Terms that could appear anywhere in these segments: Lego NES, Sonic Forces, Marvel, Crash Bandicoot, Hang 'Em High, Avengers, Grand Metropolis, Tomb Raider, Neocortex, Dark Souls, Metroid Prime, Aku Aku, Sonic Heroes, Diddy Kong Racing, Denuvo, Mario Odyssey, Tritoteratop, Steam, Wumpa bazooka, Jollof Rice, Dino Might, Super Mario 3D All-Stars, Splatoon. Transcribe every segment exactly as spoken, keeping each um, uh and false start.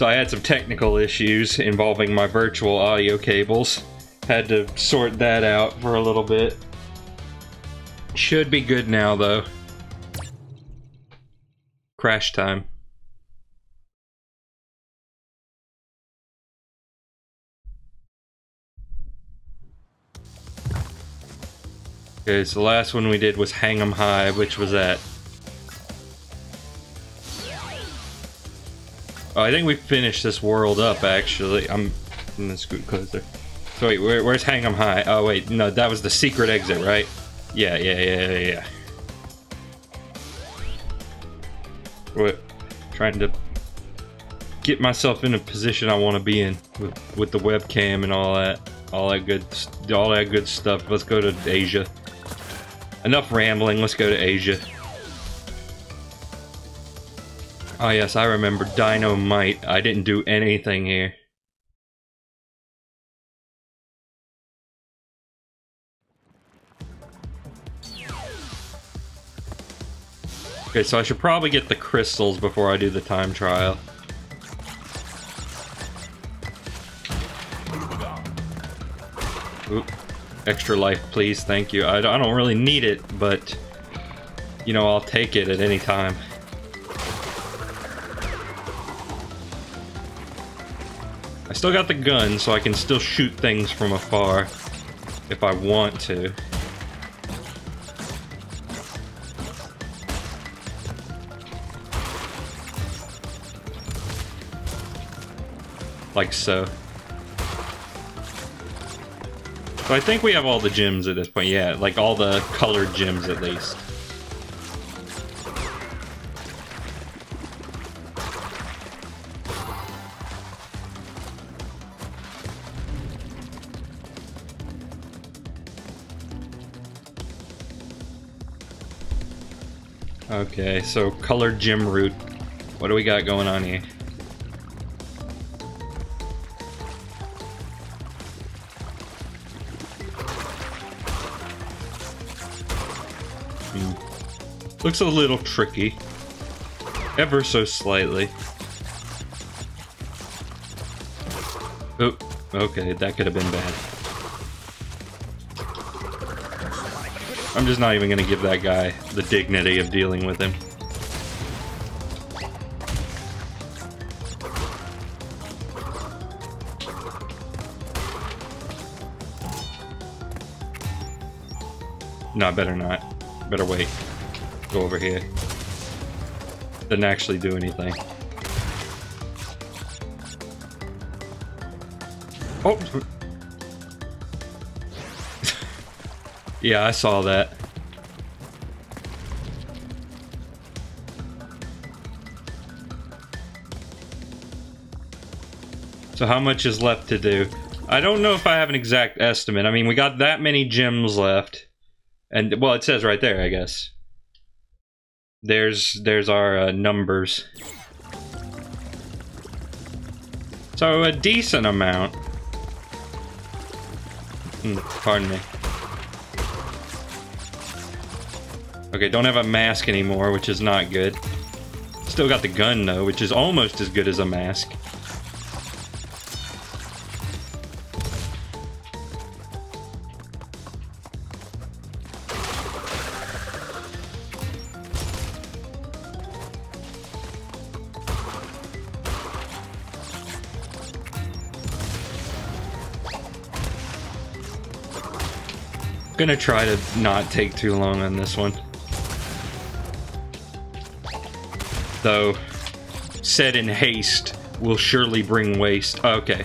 So I had some technical issues involving my virtual audio cables. Had to sort that out for a little bit. Should be good now, though. Crash time. Okay, so the last one we did was Hang 'Em High, which was that. Oh, I think we finished this world up, actually. I'm gonna scoot closer. So wait, where, where's Hang 'Em High? Oh wait, no, that was the secret exit, right? Yeah, yeah, yeah, yeah, yeah. What? Trying to get myself in a position I want to be in with, with the webcam and all that, all that good, all that good stuff. Let's go to Asia. Enough rambling. Let's go to Asia. Oh yes, I remember Dino Might. I didn't do anything here. Okay, so I should probably get the crystals before I do the time trial. Oop. Extra life, please. Thank you. I don't really need it, but, you know, I'll take it at any time. I still got the gun, so I can still shoot things from afar if I want to. Like so. So I think we have all the gems at this point. Yeah, like all the colored gems at least. Okay, so colored gem root. What do we got going on here? Looks a little tricky, ever so slightly. Oh, okay, that could have been bad. I'm just not even gonna give that guy the dignity of dealing with him. No, better not. Better wait. Go over here. Didn't actually do anything. Oh! Yeah, I saw that. So how much is left to do? I don't know if I have an exact estimate. I mean, we got that many gems left. And, well, it says right there, I guess. There's there's our uh, numbers. So a decent amount. Mm, pardon me. Okay, don't have a mask anymore, which is not good. Still got the gun though, which is almost as good as a mask. Gonna try to not take too long on this one. Though, said in haste will surely bring waste. Okay.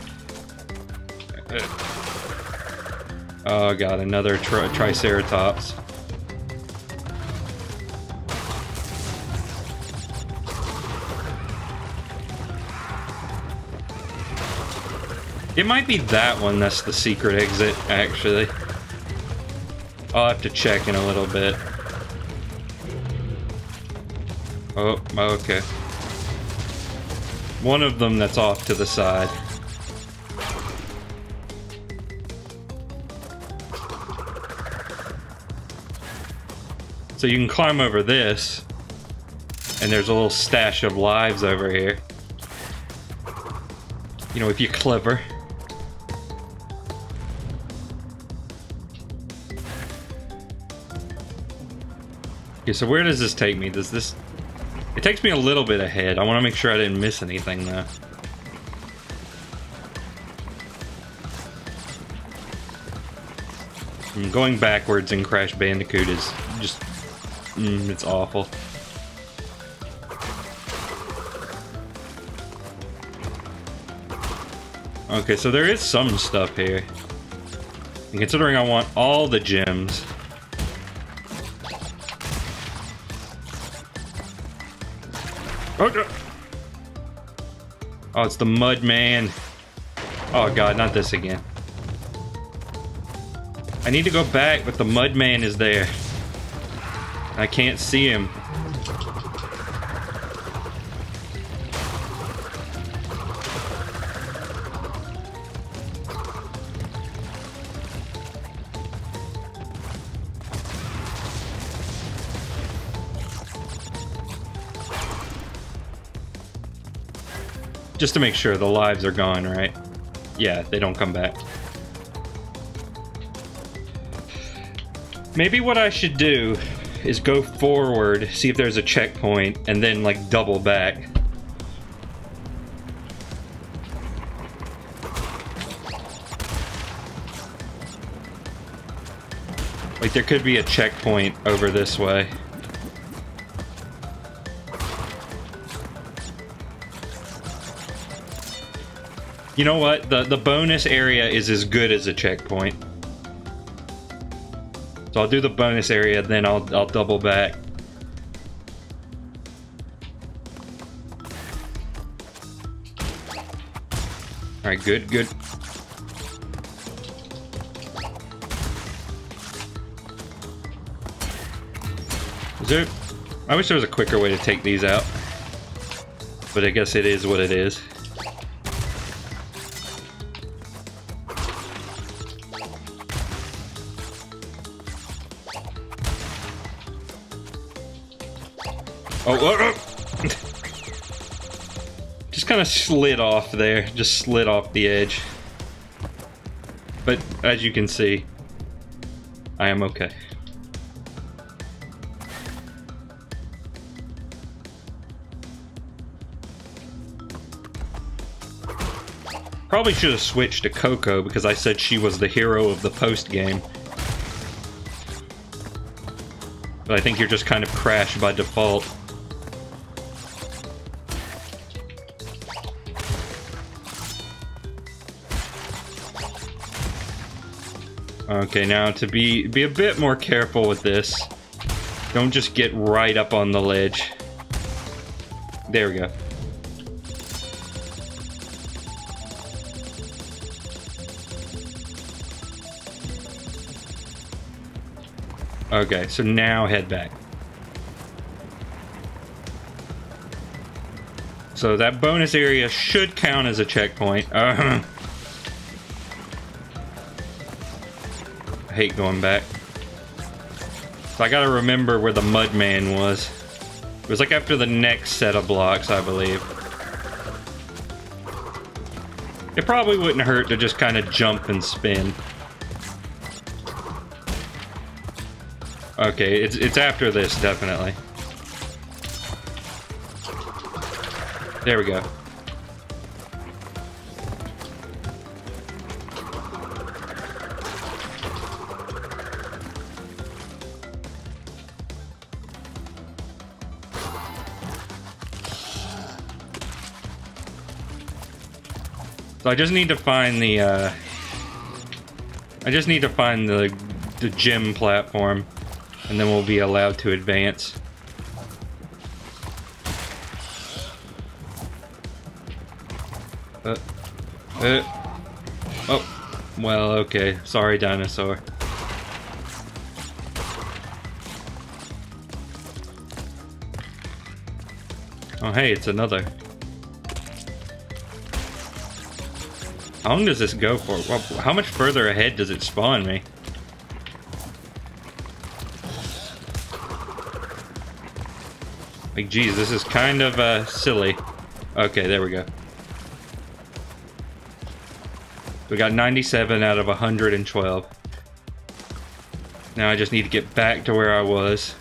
Oh god, another tri Triceratops. It might be that one that's the secret exit, actually. I'll have to check in a little bit. Oh, okay. One of them that's off to the side. So you can climb over this, and there's a little stash of lives over here. You know, if you're clever. Okay, so where does this take me? Does this... It takes me a little bit ahead. I want to make sure I didn't miss anything, though. And going backwards in Crash Bandicoot is just... Mm, it's awful. Okay, so there is some stuff here. And considering I want all the gems... Oh, oh, it's the mud man. Oh god, not this again. I need to go back, but the mud man is there. I can't see him. Just to make sure the lives are gone, right? Yeah, they don't come back. Maybe what I should do is go forward, see if there's a checkpoint, and then, like, double back. Like, there could be a checkpoint over this way. You know what? The, the bonus area is as good as a checkpoint. So I'll do the bonus area, then I'll, I'll double back. Alright, good, good. Is there... I wish there was a quicker way to take these out. But I guess it is what it is. Oh, oh, oh. Just kind of slid off there. Just slid off the edge. But as you can see, I am okay. Probably should have switched to Coco because I said she was the hero of the post game. But I think you're just kind of Crash by default. Okay, now to be be a bit more careful with this. Don't just get right up on the ledge. There we go. Okay, so now head back. So that bonus area should count as a checkpoint. Uh-huh. I hate going back. So I gotta remember where the mud man was. It was like after the next set of blocks, I believe. It probably wouldn't hurt to just kind of jump and spin. Okay, it's it's after this, definitely. There we go. So I just need to find the, uh, I just need to find the, the gym platform, and then we'll be allowed to advance. Uh, uh, oh, well, okay. Sorry, dinosaur. Oh, hey, it's another. How long does this go for? How much further ahead does it spawn me? Like, geez, this is kind of, uh, silly. Okay, there we go. We got ninety-seven out of one hundred twelve. Now I just need to get back to where I was.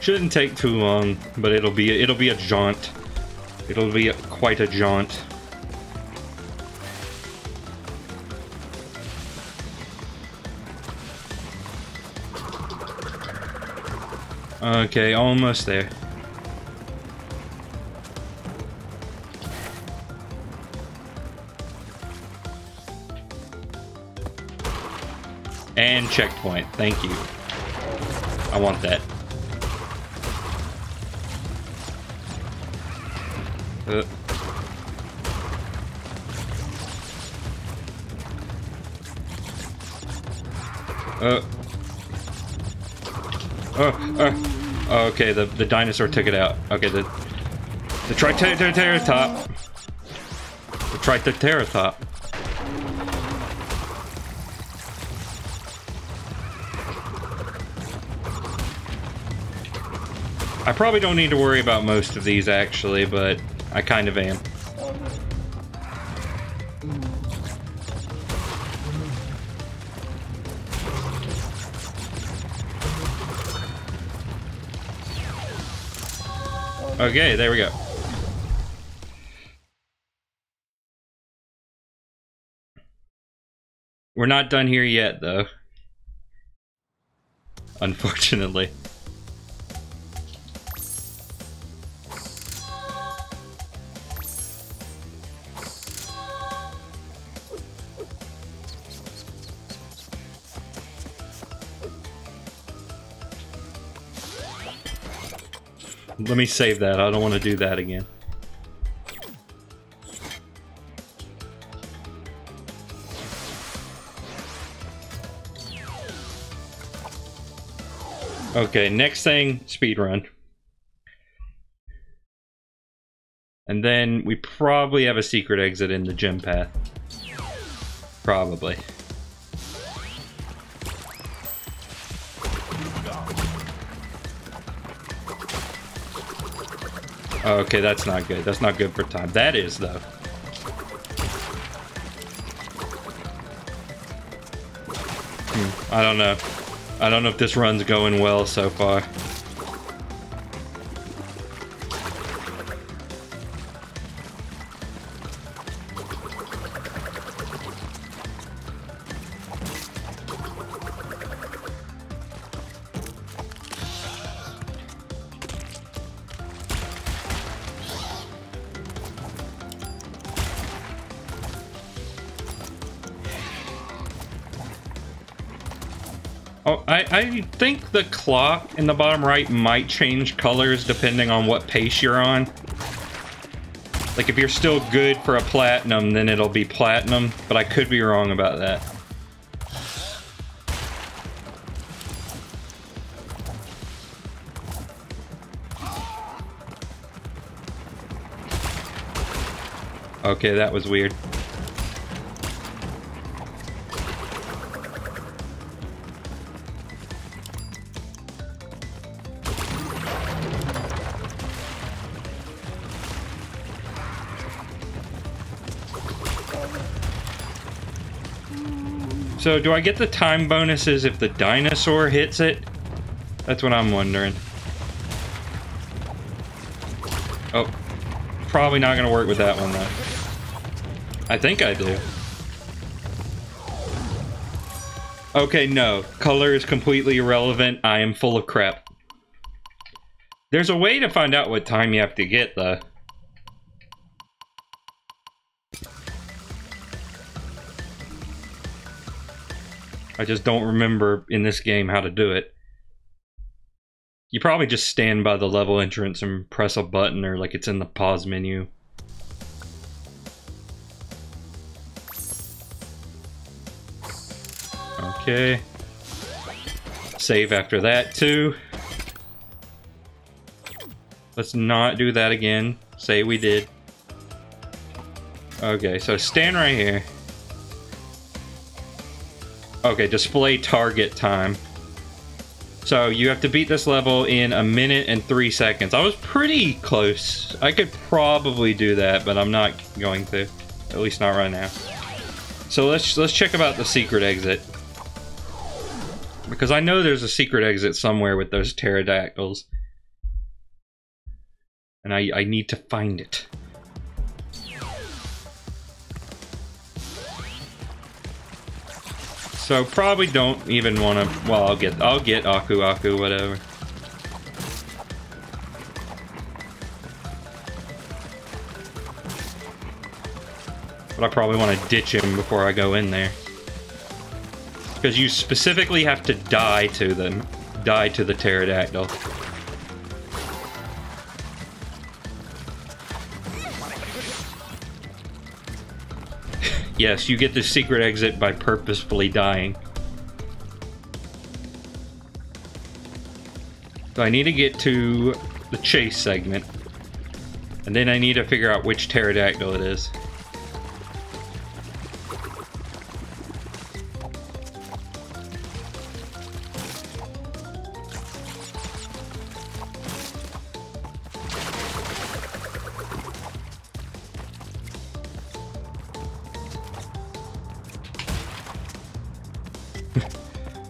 Shouldn't take too long, but it'll be it'll be a jaunt. It'll be a, quite a jaunt. Okay, almost there. And checkpoint. Thank you. I want that. Uh. Uh. Oh, oh. Oh, okay, the, the dinosaur took it out. Okay, the... The Tritoteratop. The Tritoteratop. I probably don't need to worry about most of these, actually, but I kind of am. Okay, there we go. We're not done here yet, though. Unfortunately. Let me save that. I don't want to do that again. Okay, next thing, speedrun. And then we probably have a secret exit in the gym path. Probably. Okay, that's not good. That's not good for time. That is, though. Hmm, I don't know. I don't know if this run's going well so far. I think the clock in the bottom right might change colors depending on what pace you're on. Like, if you're still good for a platinum, then it'll be platinum, but I could be wrong about that. Okay, that was weird. So, do I get the time bonuses if the dinosaur hits it? That's what I'm wondering. Oh. Probably not gonna work with that one, though. I think I do. Okay, no. Color is completely irrelevant. I am full of crap. There's a way to find out what time you have to get, though. I just don't remember in this game how to do it. You probably just stand by the level entrance and press a button, or like it's in the pause menu. Okay. Save after that too. Let's not do that again. Say we did. Okay, so stand right here. Okay, display target time. So you have to beat this level in a minute and three seconds. I was pretty close. I could probably do that, but I'm not going to. At least not right now. So let's let's check about the secret exit. Because I know there's a secret exit somewhere with those pterodactyls. And I, I need to find it. So probably don't even want to. Well, I'll get I'll get Aku Aku, whatever. But I probably want to ditch him before I go in there, because you specifically have to die to them, die to the pterodactyl. Yes, you get the secret exit by purposefully dying. So I need to get to the chase segment. And then I need to figure out which pterodactyl it is.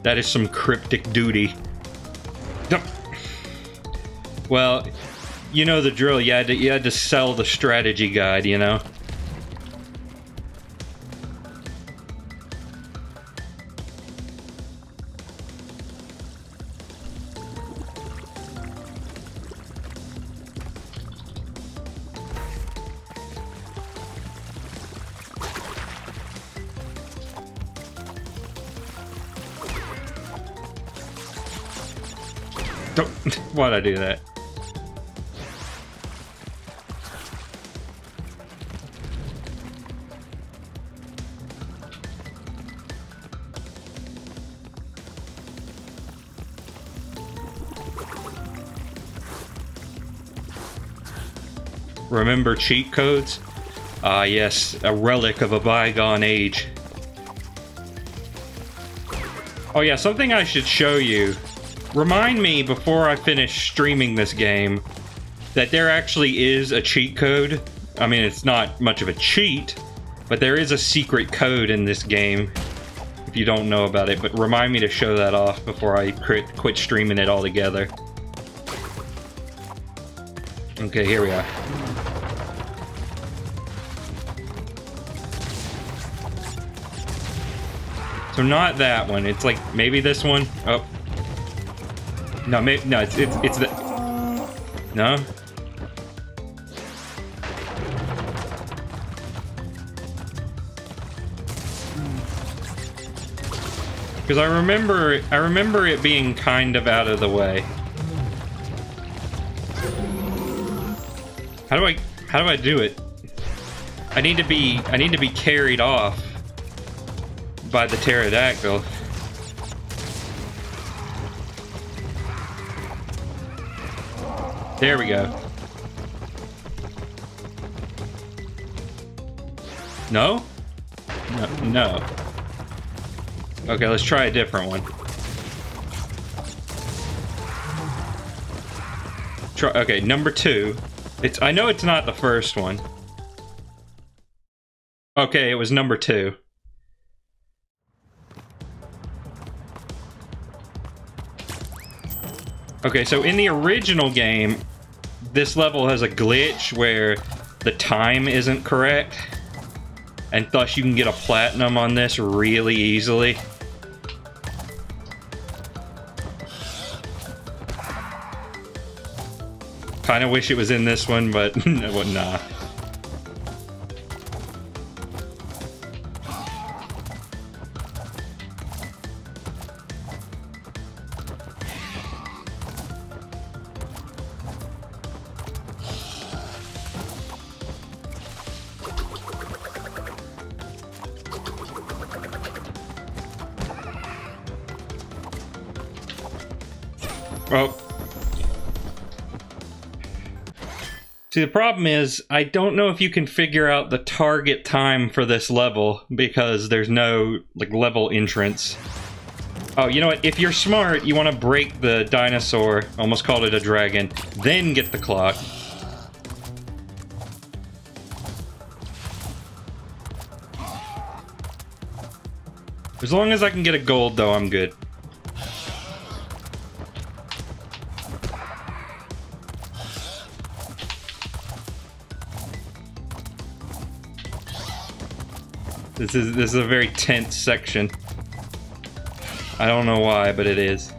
That is some cryptic duty. Well, you know the drill. You had to, you had to sell the strategy guide, you know? Why'd I do that? Remember cheat codes? Ah, yes, a relic of a bygone age. Oh yeah, something I should show you. Remind me before I finish streaming this game that there actually is a cheat code. I mean, it's not much of a cheat, but there is a secret code in this game if you don't know about it. But remind me to show that off before I quit streaming it altogether. Okay, here we are. So not that one. It's like maybe this one. Oh. No, maybe, no, it's, it's, it's the... No? Because I remember, I remember it being kind of out of the way. How do I, how do I do it? I need to be, I need to be carried off by the pterodactyl. There we go. No? No, no. Okay, let's try a different one. Try, okay, number two. It's, I know it's not the first one. Okay, it was number two. Okay, so in the original game, this level has a glitch where the time isn't correct, and thus you can get a platinum on this really easily. Kind of wish it was in this one, but nah. See, the problem is, I don't know if you can figure out the target time for this level because there's no, like, level entrance. Oh, you know what? If you're smart, you want to break the dinosaur, almost called it a dragon, then get the clock. As long as I can get a gold, though, I'm good. This is this is a very tense section. I don't know why, but it is.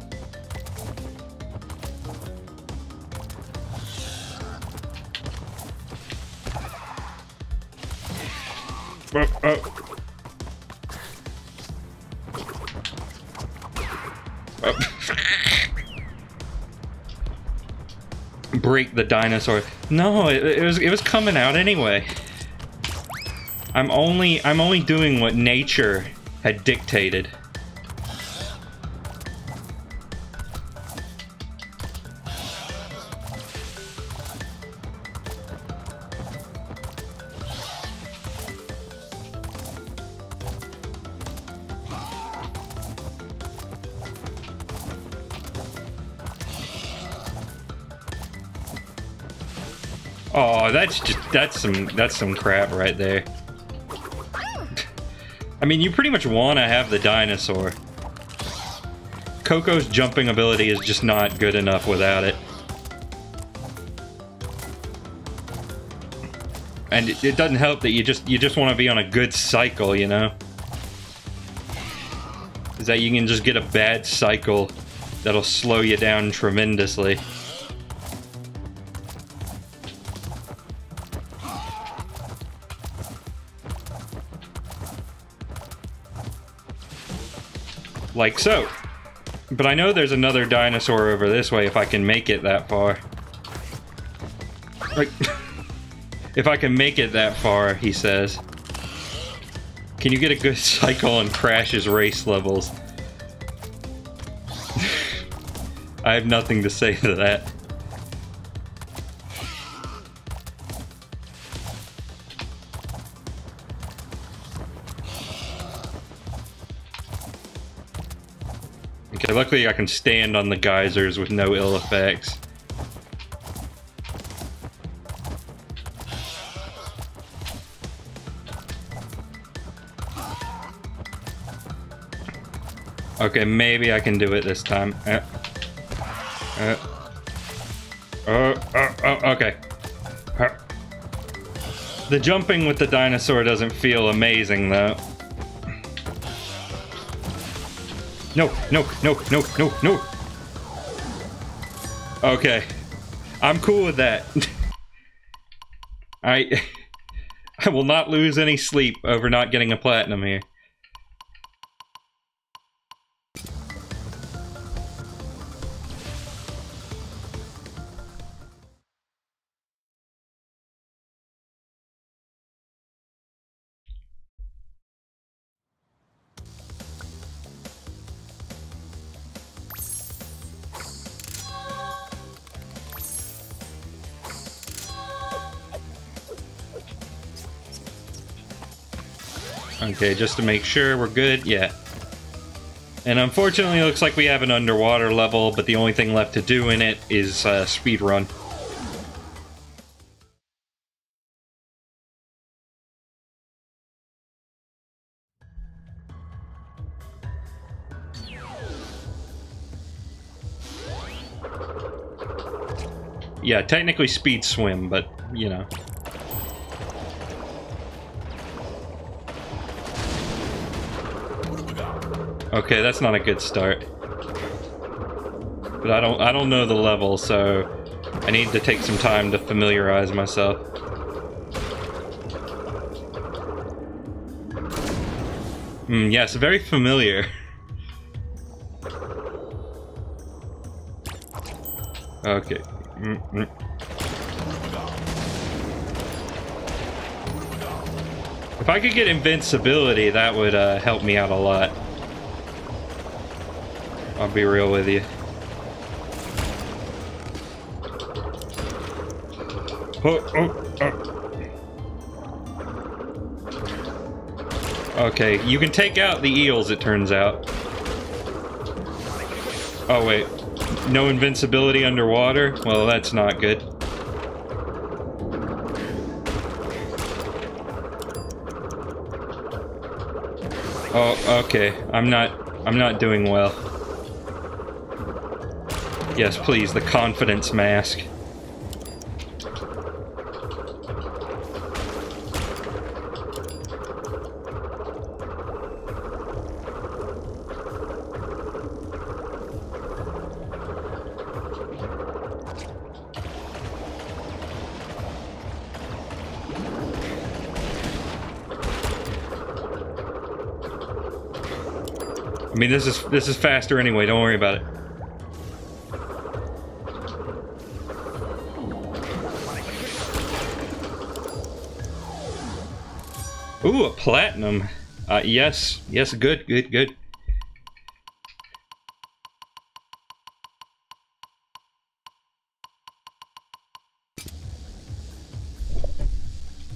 Oh, oh. Oh. Break the dinosaur. No, it, it was it was coming out anyway. I'm only I'm only doing what nature had dictated. Oh, that's just that's some that's some crap right there. I mean, you pretty much want to have the dinosaur. Coco's jumping ability is just not good enough without it. And it, it doesn't help that you just you just want to be on a good cycle, you know? Is that you can just get a bad cycle that'll slow you down tremendously. Like so. But I know there's another dinosaur over this way if I can make it that far. Like, if I can make it that far, he says. Can you get a good cycle on Crash's race levels? I have nothing to say to that. Luckily, I can stand on the geysers with no ill effects. Okay, maybe I can do it this time. Uh, uh, oh, oh, oh, okay. Uh, the jumping with the dinosaur doesn't feel amazing, though. No, no, no, no, no, no. Okay. I'm cool with that. I I will not lose any sleep over not getting a platinum here. Okay, just to make sure we're good, yeah. And unfortunately, it looks like we have an underwater level, but the only thing left to do in it is uh, speedrun. Yeah, technically speed swim, but, you know. Okay, that's not a good start. But I don't I don't know the level, so I need to take some time to familiarize myself. Mm, yes, very familiar. Okay. Mm-mm. If I could get invincibility, that would uh, help me out a lot. I'll be real with you. Okay, you can take out the eels, it turns out. Oh, wait. No invincibility underwater? Well, that's not good. Oh, okay. I'm not... I'm not doing well. Yes, please, the confidence mask. I mean, this is this is faster anyway, don't worry about it. Ooh, a platinum. Uh, yes, yes, good, good, good.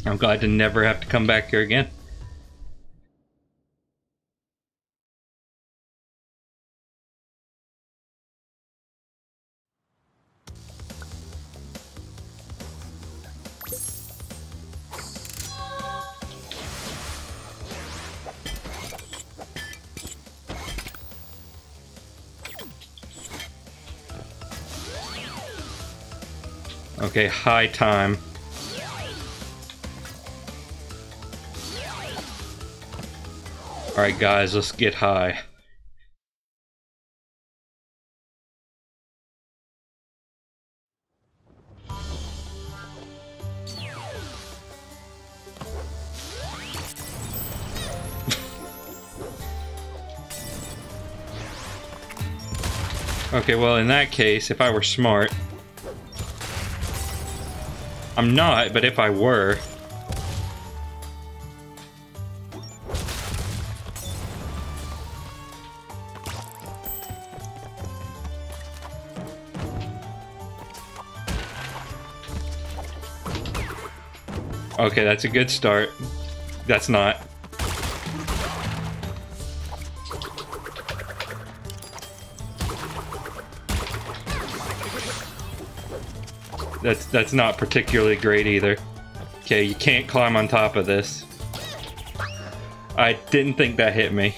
I'm glad to never have to come back here again. Okay, high time. Alright guys, let's get high. Okay, well in that case, if I were smart... I'm not, but if I were... Okay, that's a good start. That's not. That's that's not particularly great either. Okay, you can't climb on top of this. I didn't think that hit me.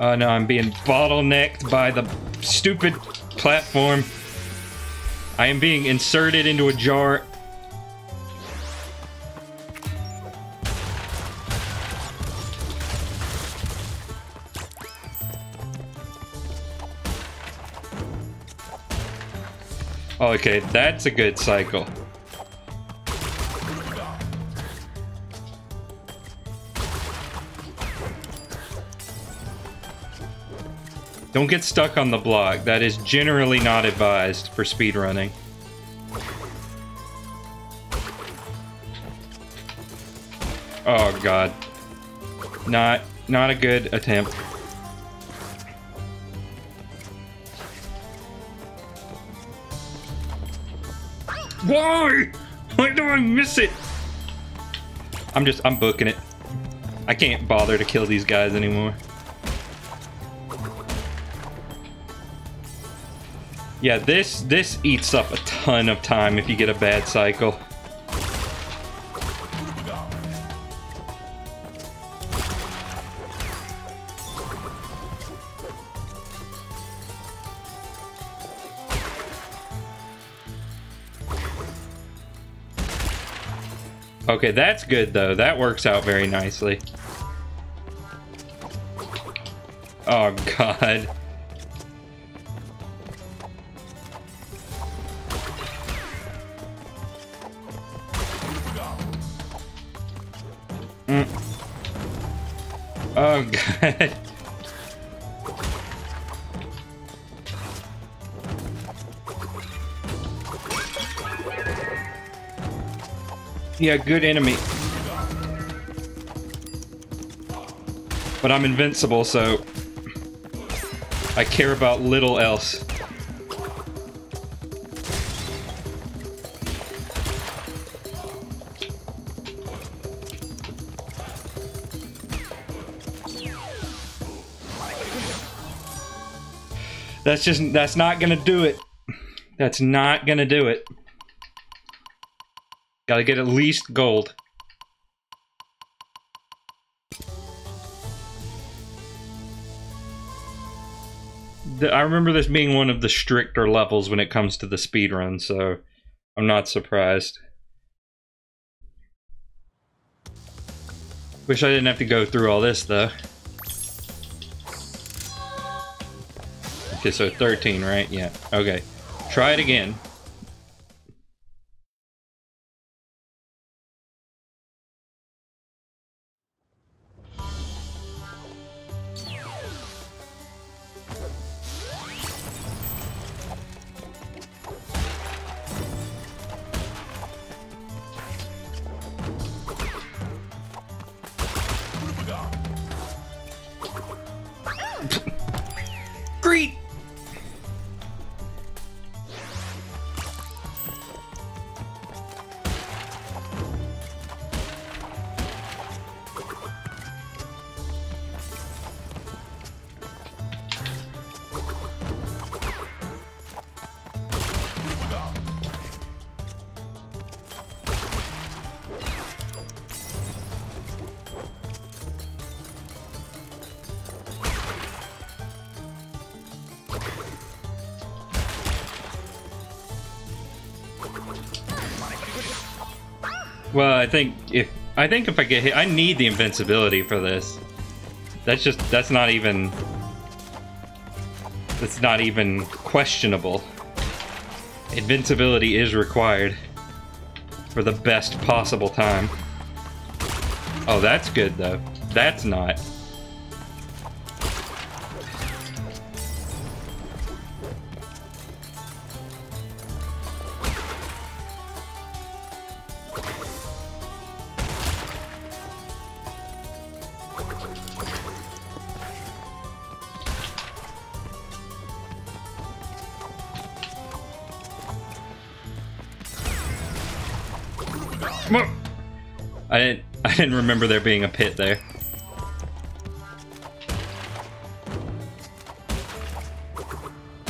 Oh no, I'm being bottlenecked by the stupid platform. I am being inserted into a jar. Okay, that's a good cycle. Don't get stuck on the block. That is generally not advised for speedrunning. Oh god. Not not a good attempt. Why? Why do I miss it? I'm just, I'm booking it. I can't bother to kill these guys anymore. Yeah, this this eats up a ton of time if you get a bad cycle. Okay, that's good though. That works out very nicely. Oh god. Mm. Oh god. Yeah, good enemy. But I'm invincible, so I care about little else. That's just, that's not gonna do it. That's not gonna do it. Gotta get at least gold. The, I remember this being one of the stricter levels when it comes to the speedrun, so I'm not surprised. Wish I didn't have to go through all this, though. Okay, so thirteen, right? Yeah, okay. Try it again. Well, I think if I think if I get hit, I need the invincibility for this. That's just that's not even that's not even questionable. Invincibility is required for the best possible time. Oh, that's good though. That's not. I didn't, I didn't remember there being a pit there.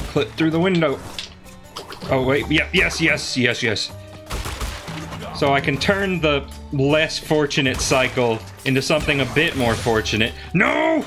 Clip through the window. Oh wait, yeah, yes, yes, yes, yes. So I can turn the less fortunate cycle into something a bit more fortunate. No!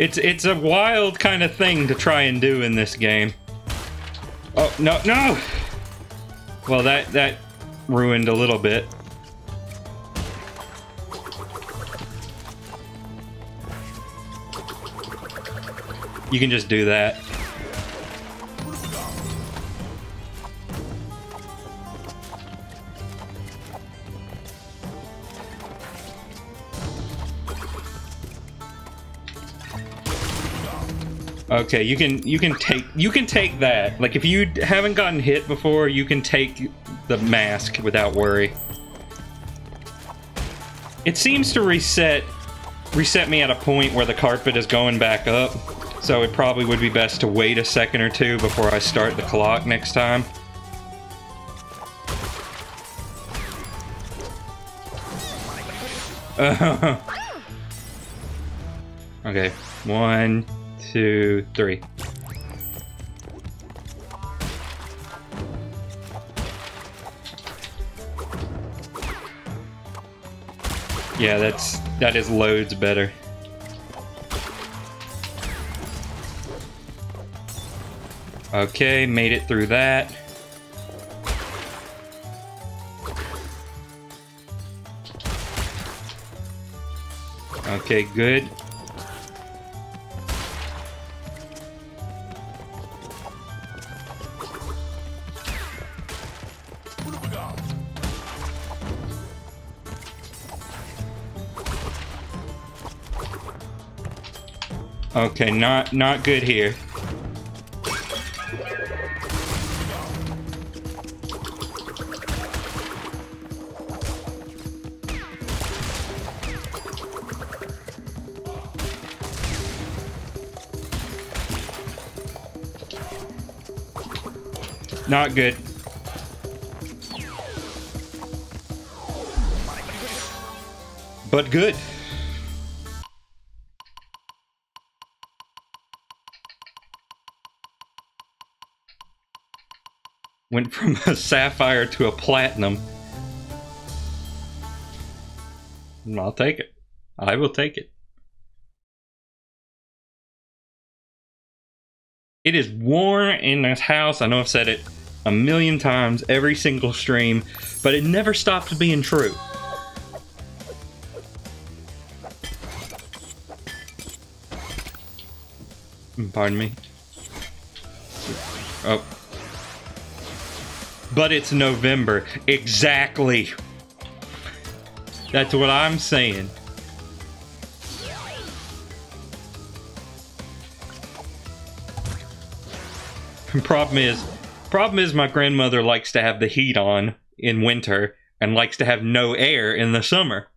It's it's a wild kind of thing to try and do in this game. Oh no no! Well, that that ruined a little bit. You can just do that. Okay, you can you can take you can take that. Like if you haven't gotten hit before, you can take the mask without worry. It seems to reset reset me at a point where the carpet is going back up. So it probably would be best to wait a second or two before I start the clock next time. Uh, okay, one, two, three. Yeah, that's that is loads better. Okay, made it through that. Okay, good. Okay, not not good here. Not good. But good. Went from a sapphire to a platinum. I'll take it. I will take it. It is warm in this house. I know I've said it a million times every single stream, but it never stops being true. Pardon me. Oh. But it's November. Exactly. That's what I'm saying. Problem is, problem is my grandmother likes to have the heat on in winter and likes to have no air in the summer.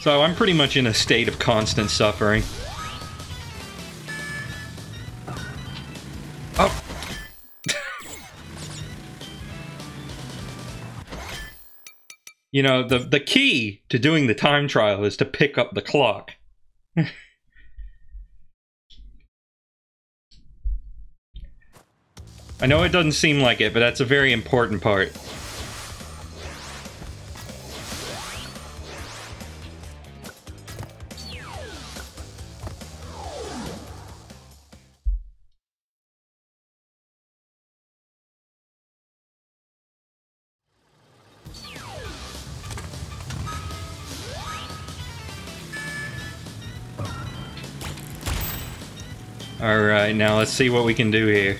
So I'm pretty much in a state of constant suffering. Oh. You know, the, the key to doing the time trial is to pick up the clock. I know it doesn't seem like it, but that's a very important part. All right, now let's see what we can do here.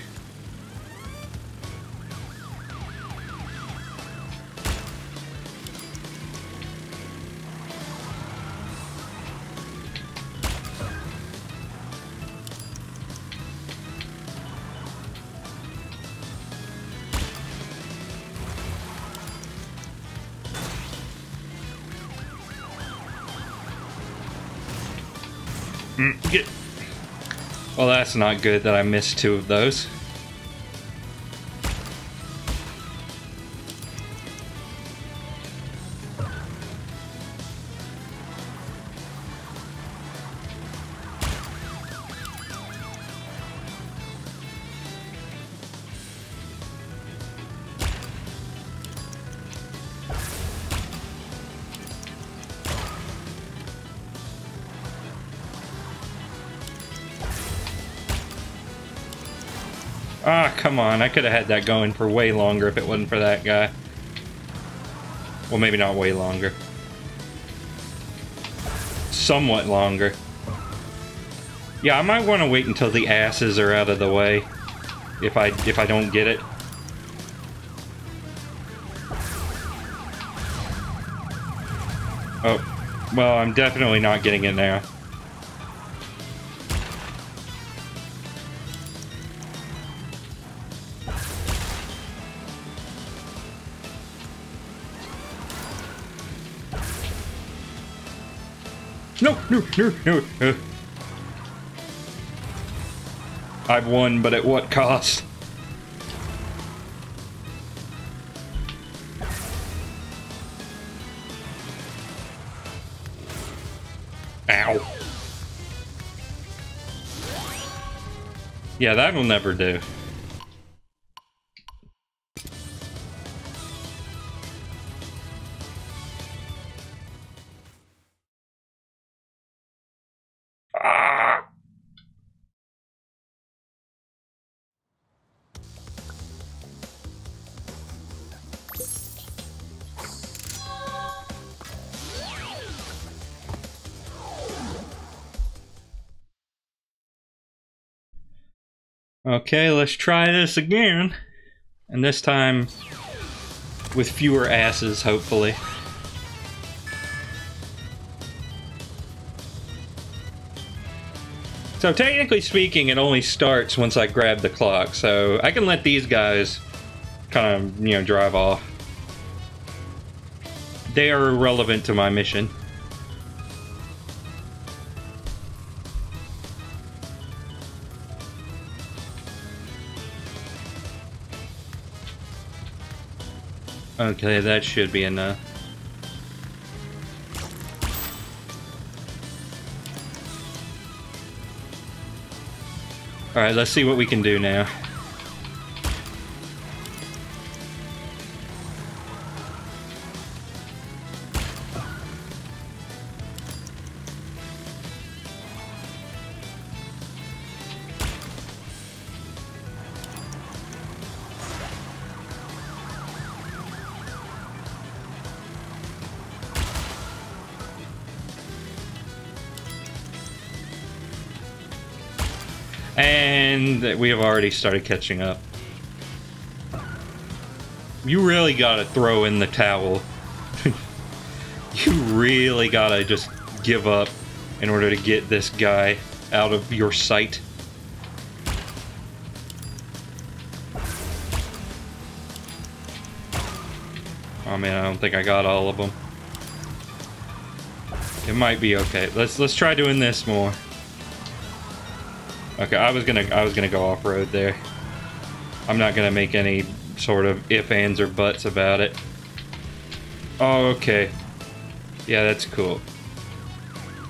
Well, that's not good that I missed two of those. Come on, I could have had that going for way longer if it wasn't for that guy. Well, maybe not way longer. Somewhat longer. Yeah, I might want to wait until the asses are out of the way. If I if I don't get it. Oh, well, I'm definitely not getting it now. No, no, no, no. Uh. I've won, but at what cost? Ow. Yeah, that'll never do. Okay, let's try this again, and this time with fewer asses, hopefully. So technically speaking, it only starts once I grab the clock, so I can let these guys kind of, you know, drive off. They are irrelevant to my mission. Okay, that should be enough. Alright, let's see what we can do now. That we have already started catching up. You really gotta throw in the towel. You really gotta just give up in order to get this guy out of your sight. Oh man, I don't think I got all of them. It might be okay. Let's let's try doing this more. Okay, I was gonna I was gonna go off-road there. I'm not gonna make any sort of if, ands, or buts about it. Oh, okay. Yeah, that's cool.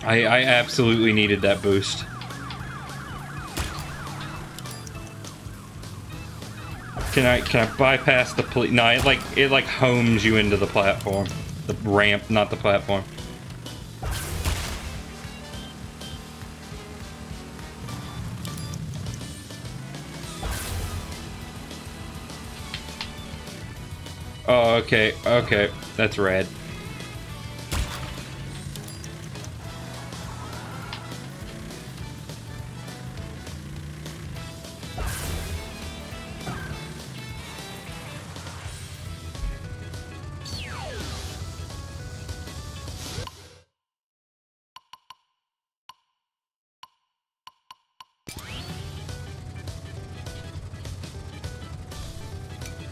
I I absolutely needed that boost. Can I can I bypass the police? No, it like it like homes you into the platform. The ramp, not the platform. Oh, okay, okay, that's rad.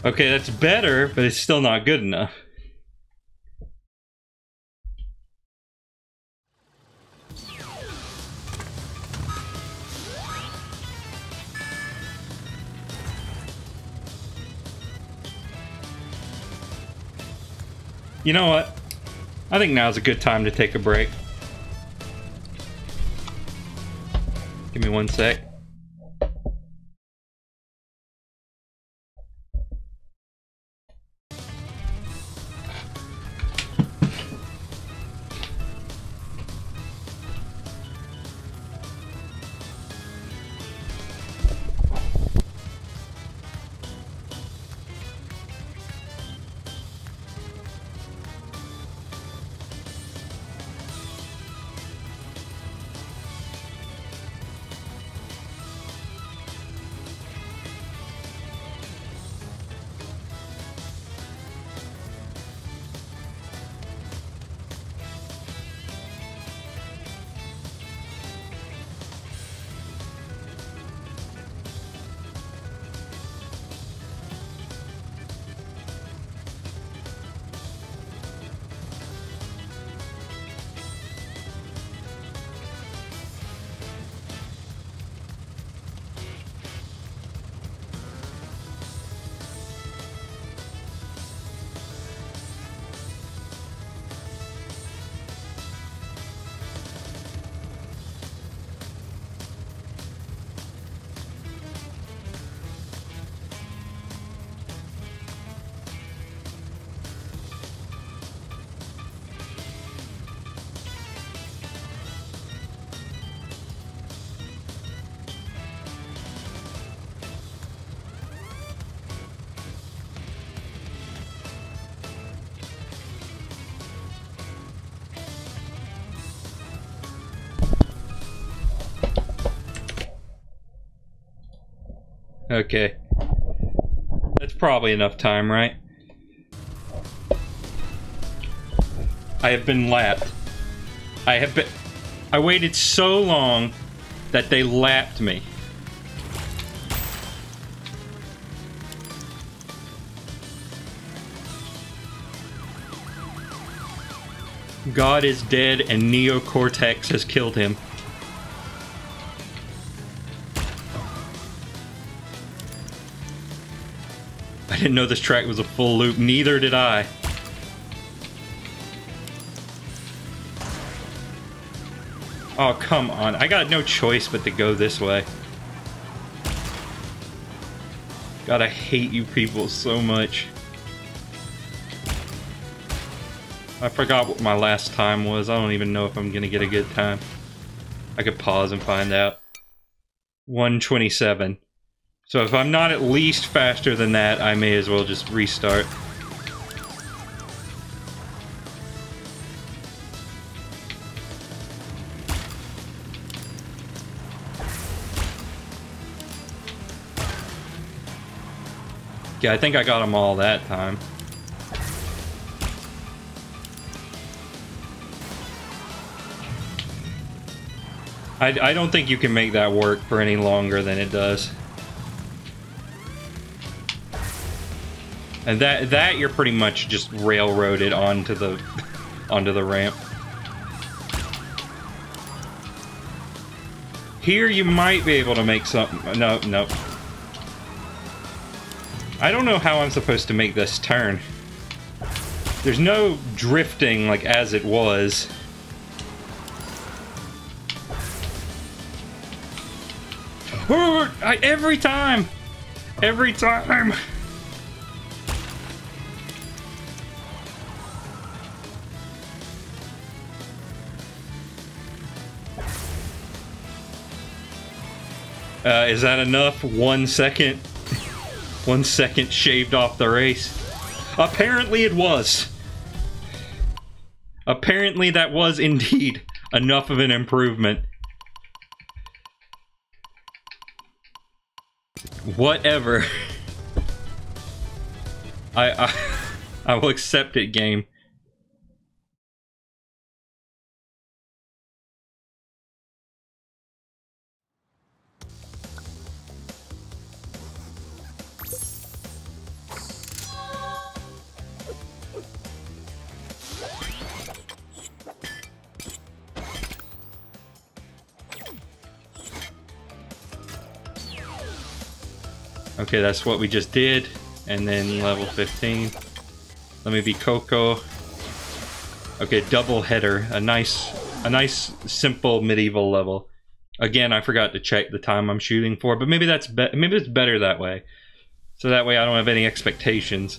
Okay, that's better, but it's still not good enough. You know what? I think now's a good time to take a break. Give me one sec. Okay. That's probably enough time, right? I have been lapped. I have been... I waited so long that they lapped me. God is dead and Neocortex has killed him. I didn't know this track was a full loop. Neither did I. Oh, come on. I got no choice but to go this way. God, I hate you people so much. I forgot what my last time was. I don't even know if I'm gonna get a good time. I could pause and find out. one twenty-seven. So if I'm not at least faster than that, I may as well just restart. Yeah, I think I got them all that time. I, I don't think you can make that work for any longer than it does. And that that you're pretty much just railroaded onto the onto the ramp. Here you might be able to make something. No, no. I don't know how I'm supposed to make this turn. There's no drifting like as it was. I, every time! Every time! Uh, is that enough? One second? One second shaved off the race. Apparently it was. Apparently that was indeed enough of an improvement. Whatever. I, I I will accept it, game. Okay, that's what we just did, and then level fifteen. Let me be Coco. Okay, double header. A nice, a nice, simple medieval level. Again, I forgot to check the time I'm shooting for, but maybe that's be maybe it's better that way. So that way, I don't have any expectations.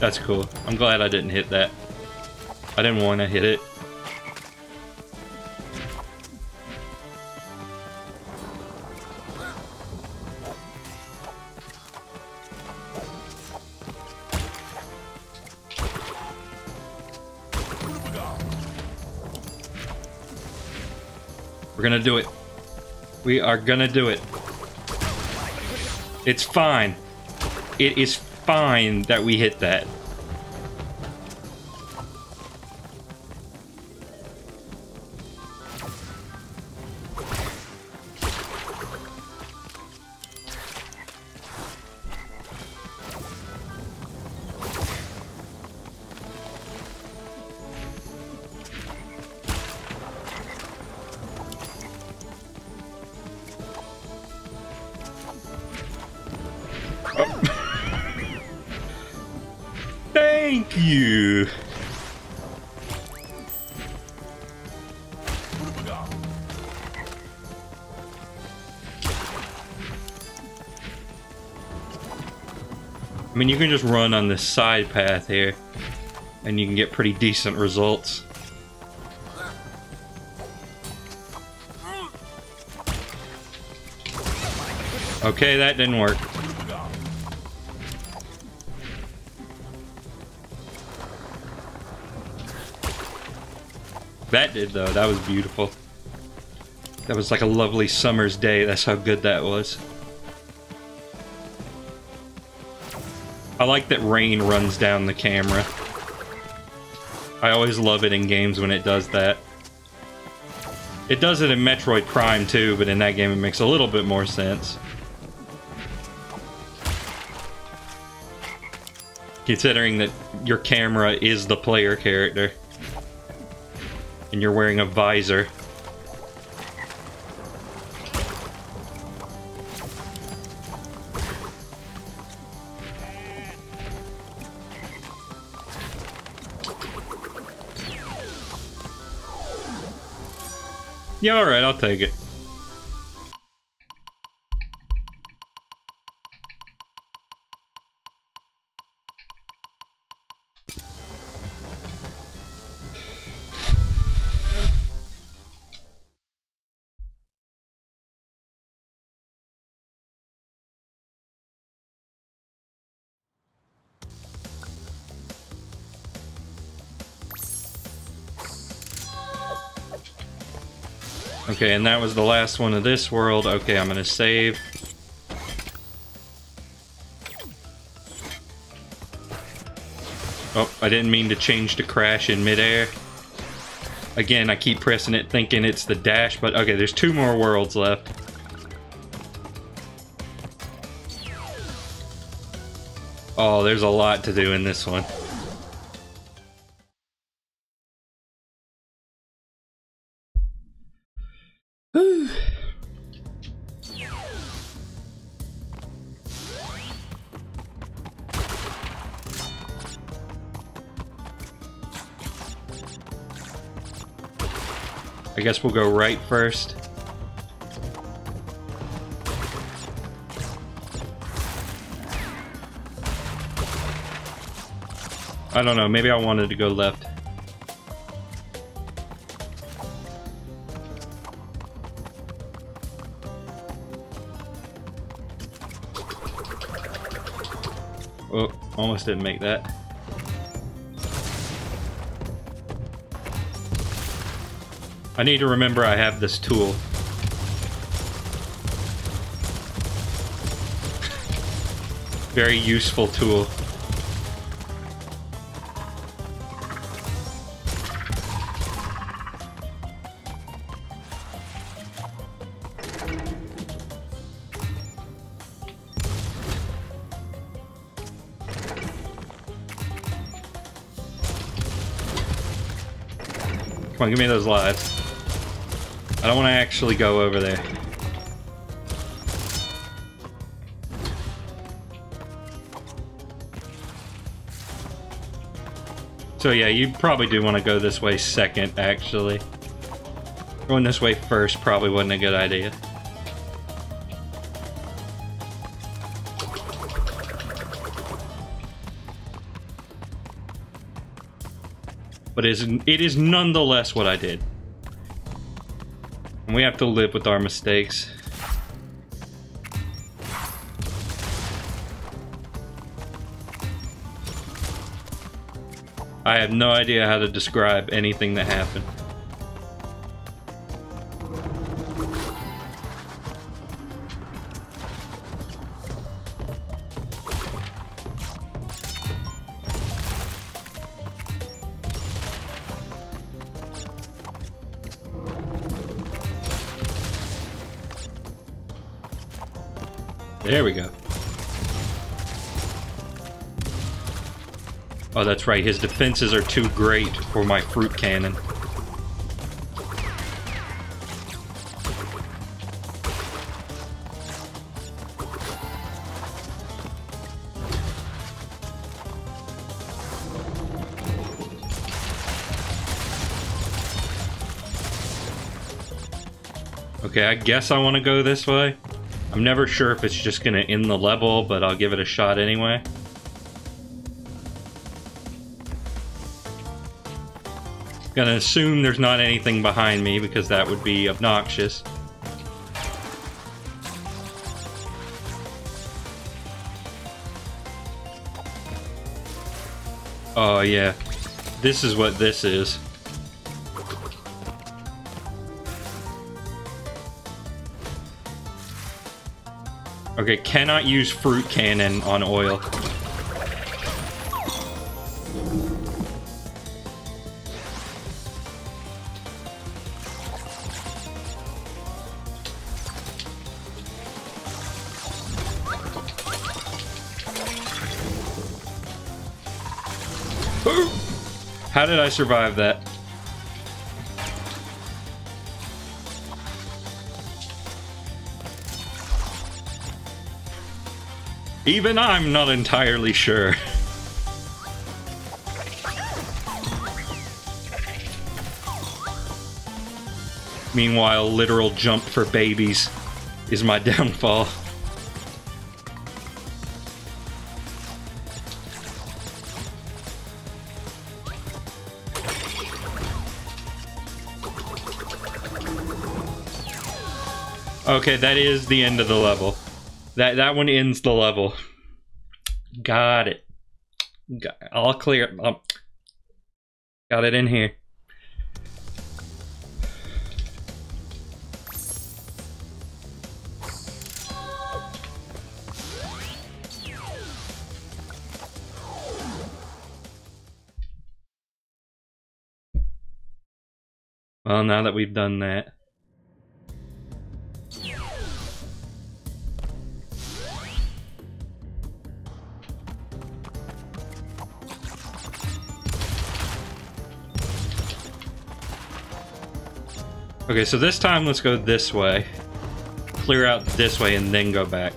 That's cool. I'm glad I didn't hit that. I didn't want to hit it. We're gonna do it. We are gonna do it. It's fine. It is fine. Fine that we hit that. I mean, you can just run on this side path here, and you can get pretty decent results. Okay, that didn't work. That did, though. That was beautiful. That was like a lovely summer's day. That's how good that was. I like that rain runs down the camera. I always love it in games when it does that. It does it in Metroid Prime too, but in that game it makes a little bit more sense. Considering that your camera is the player character. And you're wearing a visor. Yeah, alright, I'll take it. Okay, and that was the last one of this world. Okay, I'm gonna save. Oh, I didn't mean to change to Crash in midair. Again, I keep pressing it thinking it's the dash, but okay, there's two more worlds left. Oh, there's a lot to do in this one. I guess we'll go right first. I don't know, maybe I wanted to go left. Oh, almost didn't make that. I need to remember I have this tool. Very useful tool. Come on, give me those lives. I don't want to actually go over there. So yeah, you probably do want to go this way second, actually. Going this way first probably wasn't a good idea. But it is, it is nonetheless what I did. We have to live with our mistakes. I have no idea how to describe anything that happened. There we go. Oh, that's right. His defenses are too great for my fruit cannon. Okay, I guess I want to go this way. I'm never sure if it's just gonna end the level, but I'll give it a shot anyway. Gonna assume there's not anything behind me because that would be obnoxious. Oh yeah, this is what this is. Okay, cannot use fruit cannon on oil. How did I survive that? Even I'm not entirely sure. Meanwhile, literal jump for babies is my downfall. Okay, that is the end of the level. That that one ends the level. Got it. Got, all clear. Um, got it in here. Well, now that we've done that. Okay, so this time let's go this way, clear out this way, and then go back.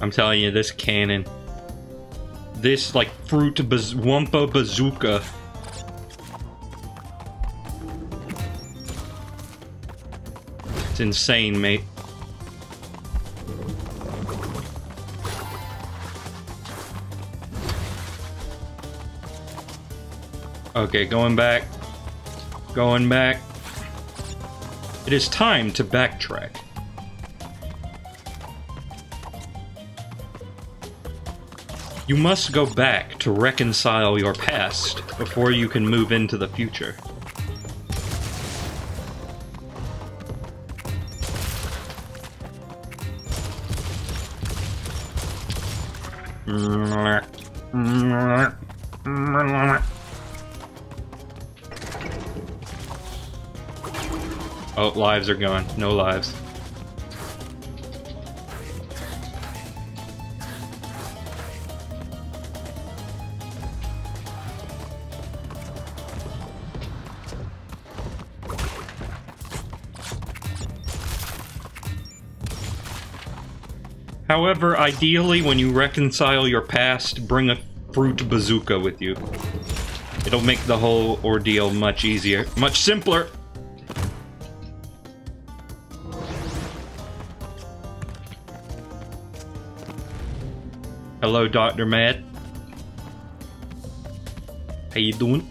I'm telling you, this cannon, this like fruit baz Wumpa bazooka. It's insane, mate. Okay, going back, going back. It is time to backtrack. You must go back to reconcile your past before you can move into the future. Oh, lives are gone. No lives. However, ideally, when you reconcile your past, bring a fruit bazooka with you. It'll make the whole ordeal much easier, much simpler. Hello, Doctor Mad. How you doing?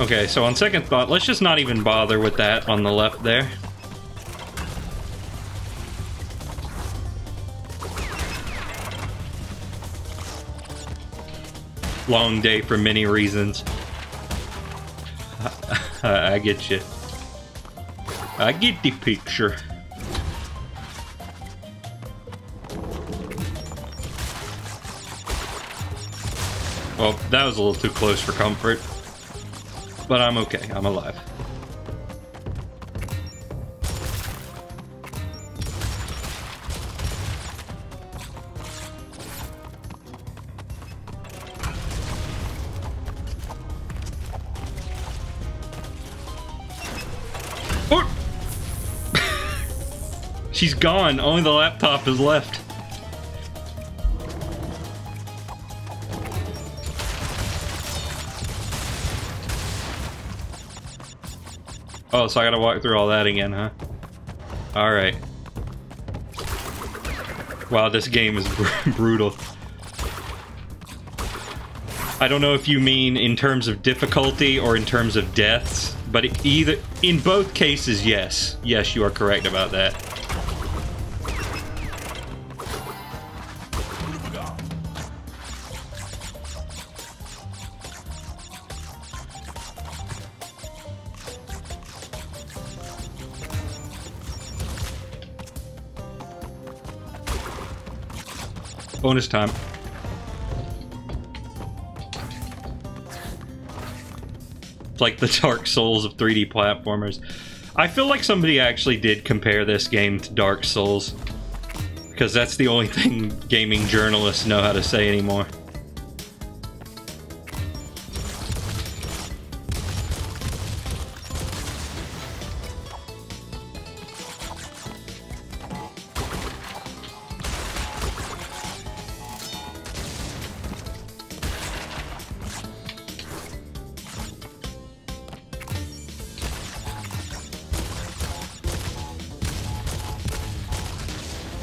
Okay, so on second thought, let's just not even bother with that on the left there. Long day for many reasons. I get you. I get the picture. Well, that was a little too close for comfort. But I'm okay. I'm alive. She's gone. Only the laptop is left. Oh, so I gotta walk through all that again, huh? Alright. Wow, this game is br- brutal. I don't know if you mean in terms of difficulty or in terms of deaths, but it either in both cases, yes. Yes, you are correct about that. Bonus time. It's like the Dark Souls of three D platformers. I feel like somebody actually did compare this game to Dark Souls, because that's the only thing gaming journalists know how to say anymore.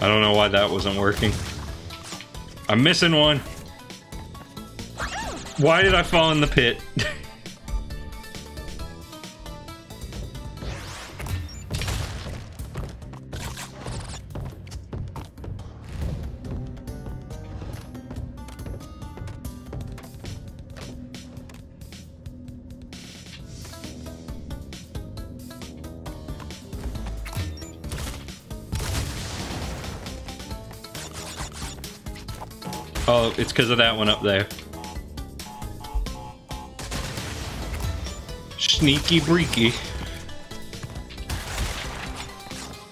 I don't know why that wasn't working. I'm missing one. Why did I fall in the pit? Oh, it's because of that one up there. Sneaky breaky.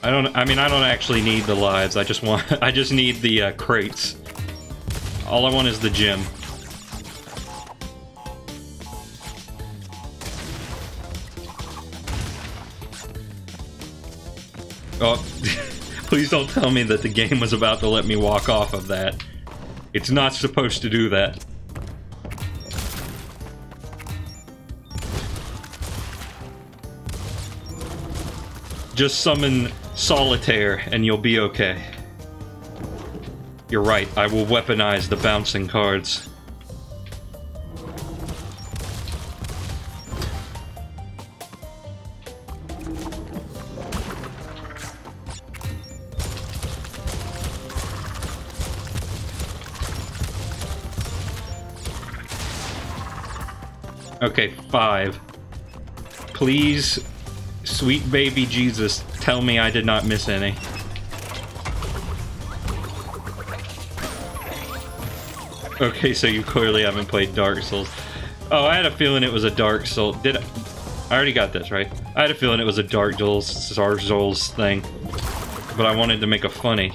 I don't. I mean, I don't actually need the lives. I just want. I just need the uh, crates. All I want is the gem. Oh, please don't tell me that the game was about to let me walk off of that. It's not supposed to do that. Just summon Solitaire and you'll be okay. You're right, I will weaponize the bouncing cards. Okay, five. Please, sweet baby Jesus, tell me I did not miss any. Okay, so you clearly haven't played Dark Souls. Oh, I had a feeling it was a Dark Souls. Did I? I already got this, right? I had a feeling it was a Dark Souls, Dark Souls thing, but I wanted to make a funny.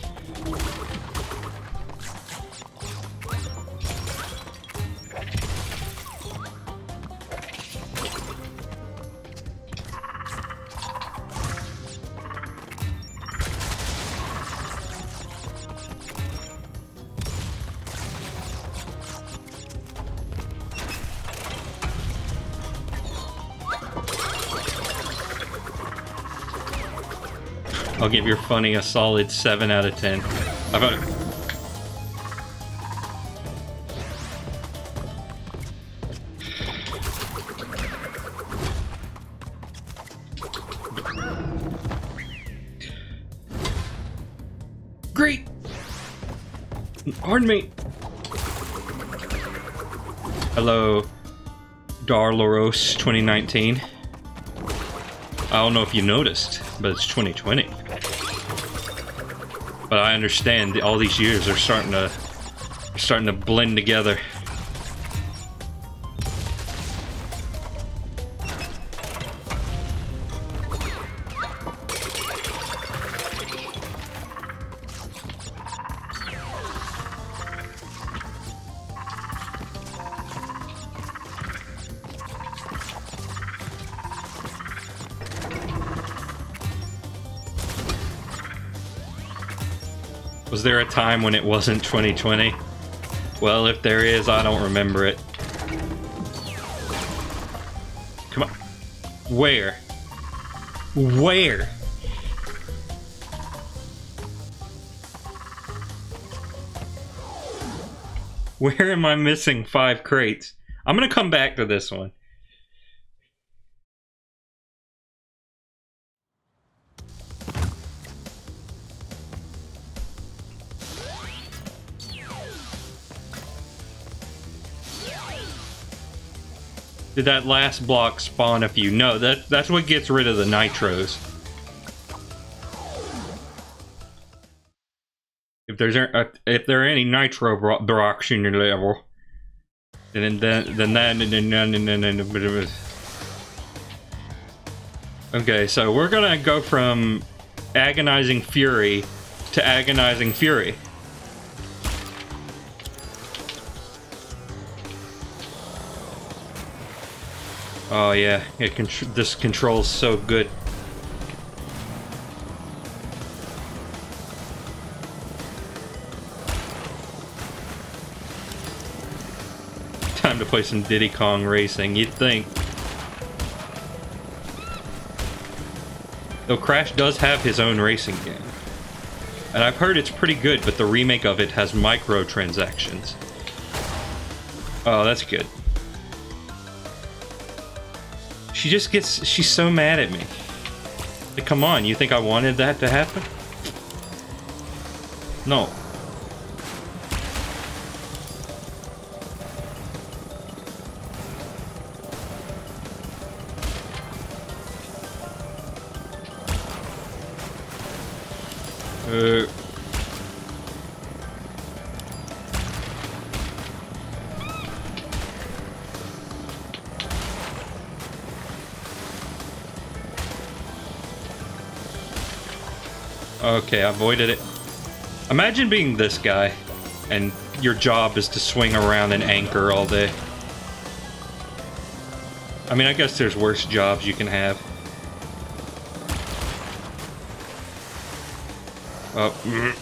I'll give your funny a solid seven out of ten. How about it? Great! Pardon me! Hello, Darloros twenty nineteen. I don't know if you noticed, but it's twenty twenty. But I understand all these years are starting to starting to blend together. Was there a time when it wasn't twenty twenty? Well, if there is, I don't remember it. Come on. Where? Where? Where am I missing five crates? I'm gonna come back to this one. Did that last block spawn a few? No, that, that's what gets rid of the nitros. If there's a, if there are any nitro blocks in your level, then then then that then then then okay, so we're gonna go from agonizing fury to agonizing fury. Oh yeah, it con this controls so good. Time to play some Diddy Kong Racing, you'd think. Though Crash does have his own racing game. And I've heard it's pretty good, but the remake of it has microtransactions. Oh, that's good. She just gets, she's so mad at me. Like, come on, you think I wanted that to happen? No. Uh... Okay, I avoided it. Imagine being this guy, and your job is to swing around and anchor all day. I mean, I guess there's worse jobs you can have. Oh. Mm.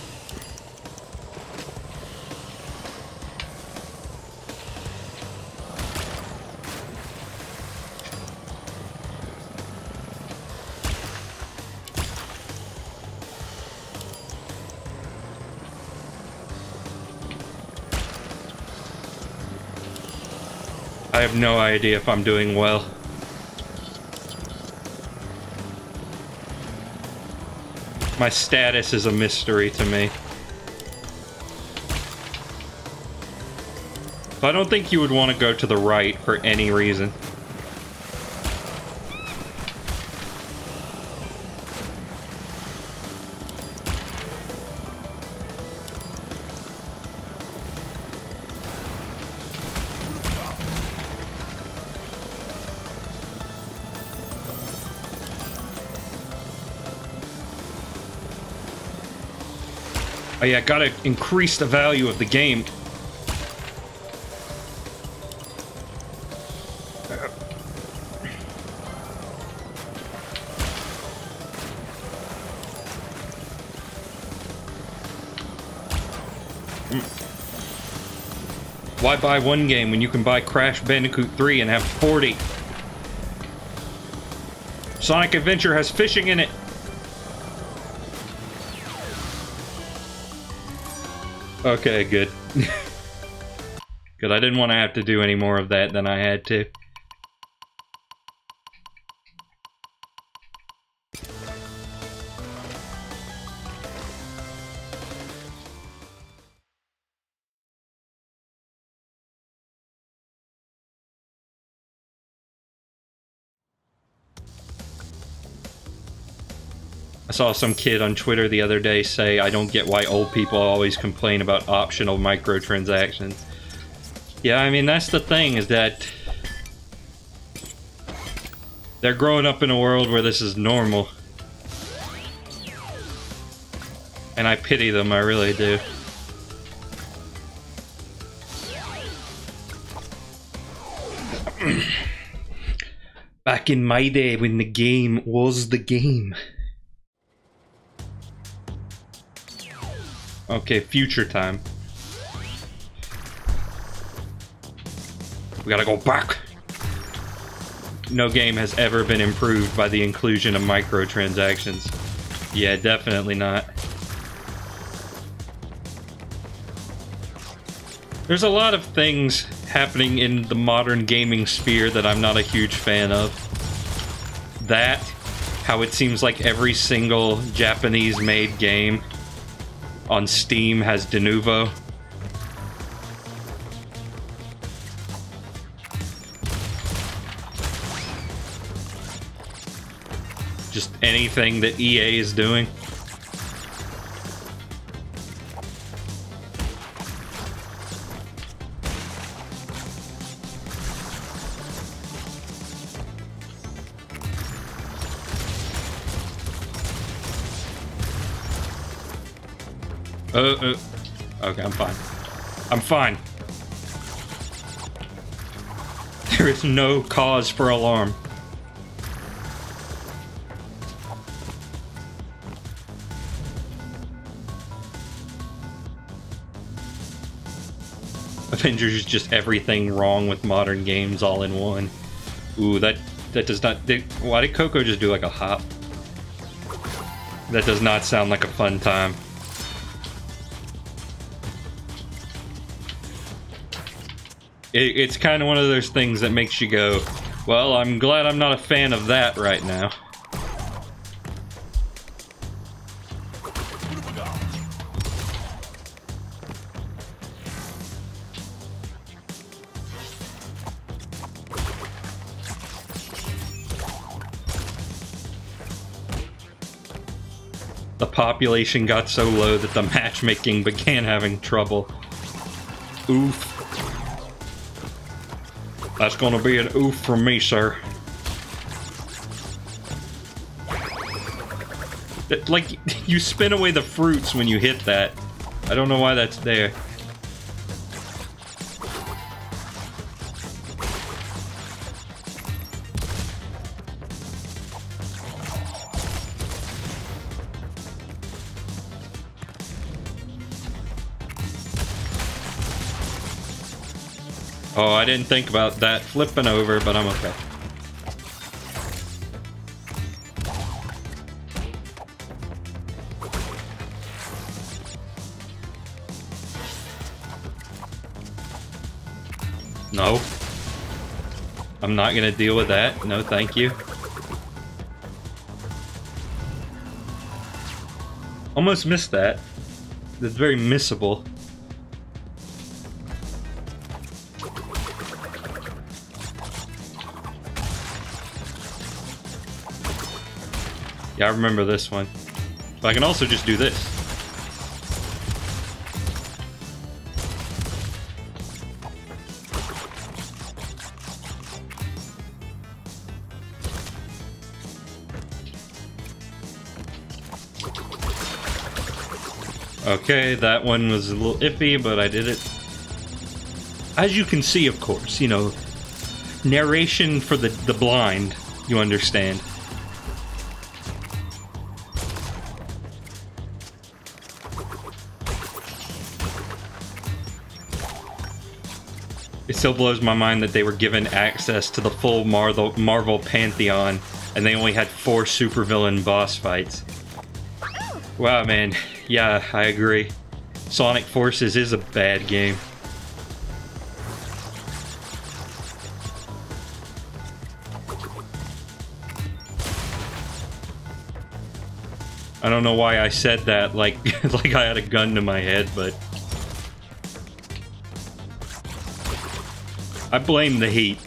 I have no idea if I'm doing well. My status is a mystery to me. So I don't think you would want to go to the right for any reason. Oh yeah, gotta increase the value of the game. Why buy one game when you can buy Crash Bandicoot three and have forty? Sonic Adventure has fishing in it. Okay, good. Because I didn't want to have to do any more of that than I had to. I saw some kid on Twitter the other day say, I don't get why old people always complain about optional microtransactions. Yeah, I mean, that's the thing, is that they're growing up in a world where this is normal. And I pity them, I really do. Back in my day when the game was the game. Okay, future time. We gotta go back. No game has ever been improved by the inclusion of microtransactions. Yeah, definitely not. There's a lot of things happening in the modern gaming sphere that I'm not a huge fan of. That, how it seems like every single Japanese-made game on Steam has Denuvo. Just anything that E A is doing. Uh, uh, okay, I'm fine. I'm fine. There is no cause for alarm. Avengers is just everything wrong with modern games all in one. Ooh, that that does not... They, why did Coco just do like a hop? That does not sound like a fun time. It, it's kind of one of those things that makes you go, well, I'm glad I'm not a fan of that right now. The population got so low that the matchmaking began having trouble. Oof. That's gonna be an oof from me, sir. It, like, you spin away the fruits when you hit that. I don't know why that's there. Oh, I didn't think about that flipping over, but I'm okay. No. I'm not gonna deal with that. No, thank you. Almost missed that. That's very missable. I remember this one. But I can also just do this. Okay, that one was a little iffy, but I did it. As you can see, of course, you know, narration for the, the blind, you understand. It still blows my mind that they were given access to the full Marvel, Marvel pantheon, and they only had four supervillain boss fights. Wow, man. Yeah, I agree. Sonic Forces is a bad game. I don't know why I said that, like, like I had a gun to my head, but... I blame the heat.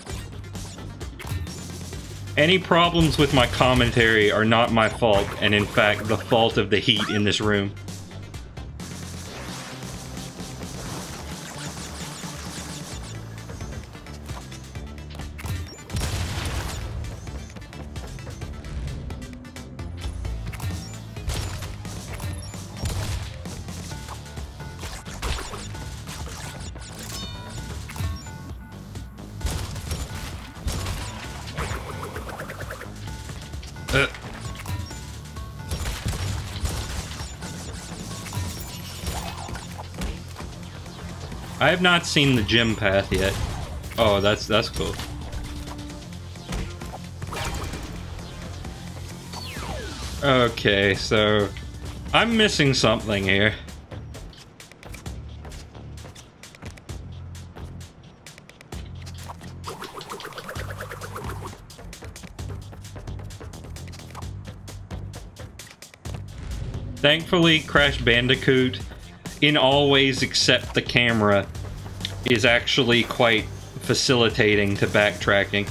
Any problems with my commentary are not my fault, and in fact, the fault of the heat in this room. I have not seen the gym path yet. Oh, that's that's cool. Okay, so I'm missing something here. Thankfully, Crash Bandicoot, in all ways except the camera, is actually quite facilitating to backtracking.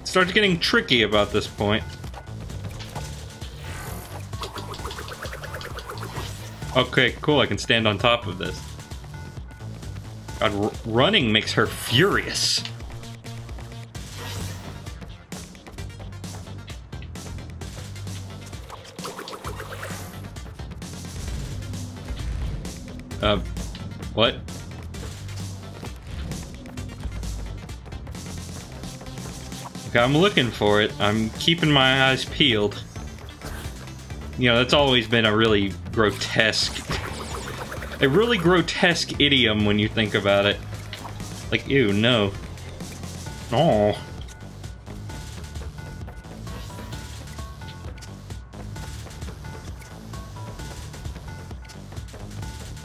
It starts getting tricky about this point. Okay, cool, I can stand on top of this. God, r- running makes her furious. Uh, what? Okay, I'm looking for it. I'm keeping my eyes peeled. You know, that's always been a really grotesque... a really grotesque idiom when you think about it. Like, ew, no. Oh.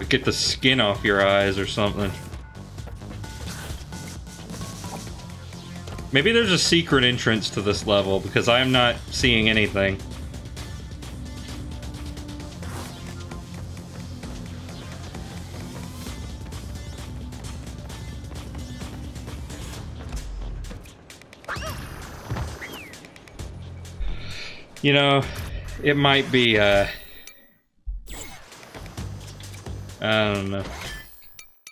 Get the skin off your eyes or something. Maybe there's a secret entrance to this level because I'm not seeing anything. You know, it might be, uh... I don't know.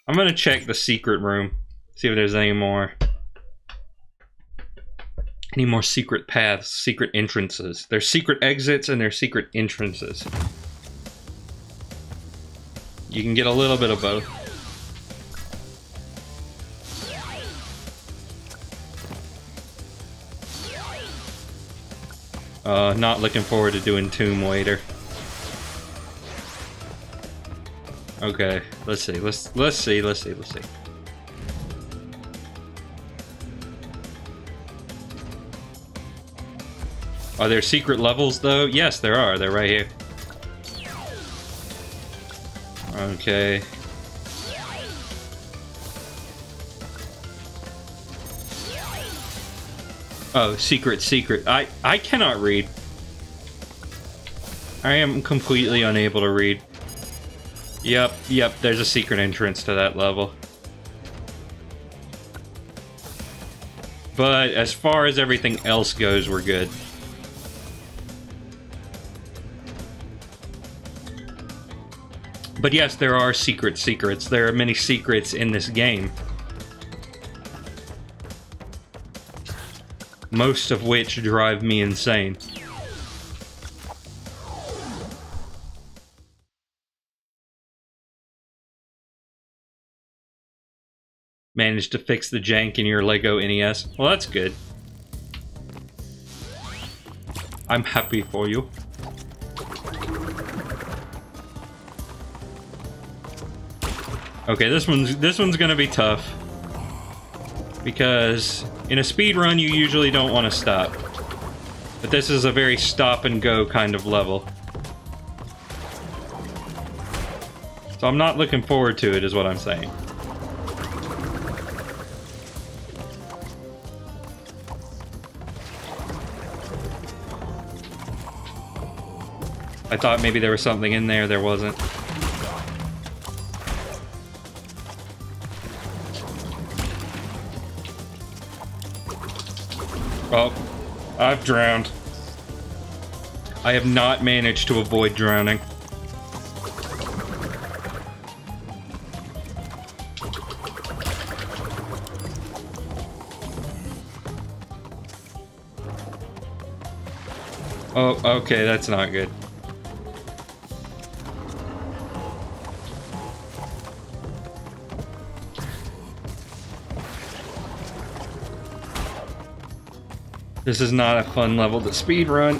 I'm gonna check the secret room. See if there's any more... any more secret paths, secret entrances. There's secret exits and there's secret entrances. You can get a little bit of both. Uh, not looking forward to doing Tomb Raider. Okay, let's see, let's, let's see, let's see, let's see. Are there secret levels, though? Yes, there are. They're right here. Okay. Oh, secret, secret. I, I cannot read. I am completely unable to read. Yep, yep, there's a secret entrance to that level. But as far as everything else goes, we're good. But yes, there are secret secrets. There are many secrets in this game. Most of which drive me insane. Managed to fix the jank in your Lego N E S. Well, that's good. I'm happy for you. Okay, this one's this one's gonna be tough because in a speed run you usually don't want to stop, but this is a very stop and go kind of level. So I'm not looking forward to it, is what I'm saying. I thought maybe there was something in there, there wasn't. Oh, I've drowned. I have not managed to avoid drowning. Oh, okay, that's not good. This is not a fun level to speedrun.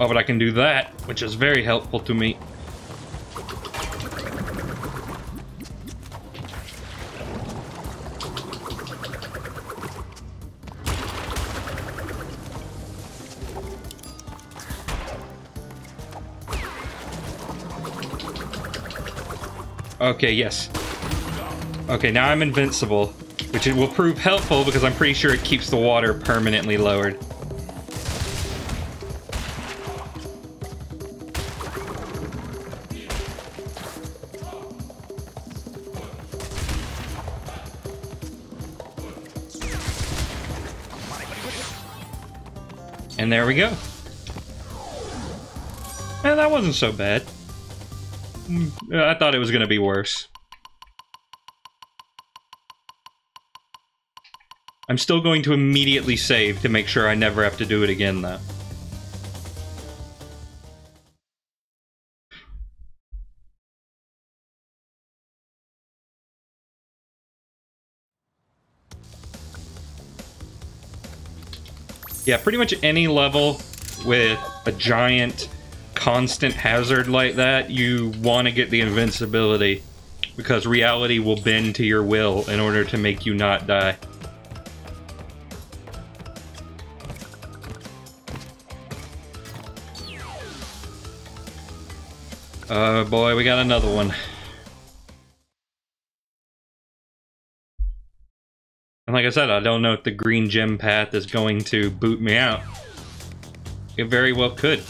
Oh, but I can do that, which is very helpful to me. Okay, yes. Okay, now I'm invincible, which it will prove helpful because I'm pretty sure it keeps the water permanently lowered. And there we go. Eh, that wasn't so bad. I thought it was going to be worse. I'm still going to immediately save to make sure I never have to do it again, though. Yeah, pretty much any level with a giant constant hazard like that, you want to get the invincibility because reality will bend to your will in order to make you not die. Oh boy, we got another one. And like I said, I don't know if the green gem path is going to boot me out. It very well could.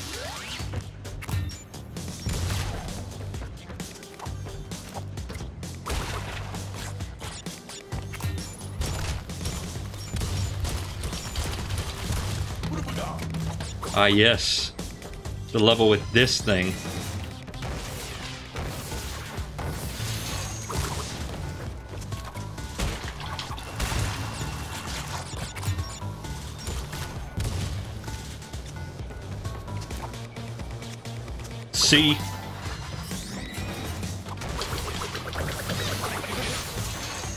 Ah yes, the level with this thing. See?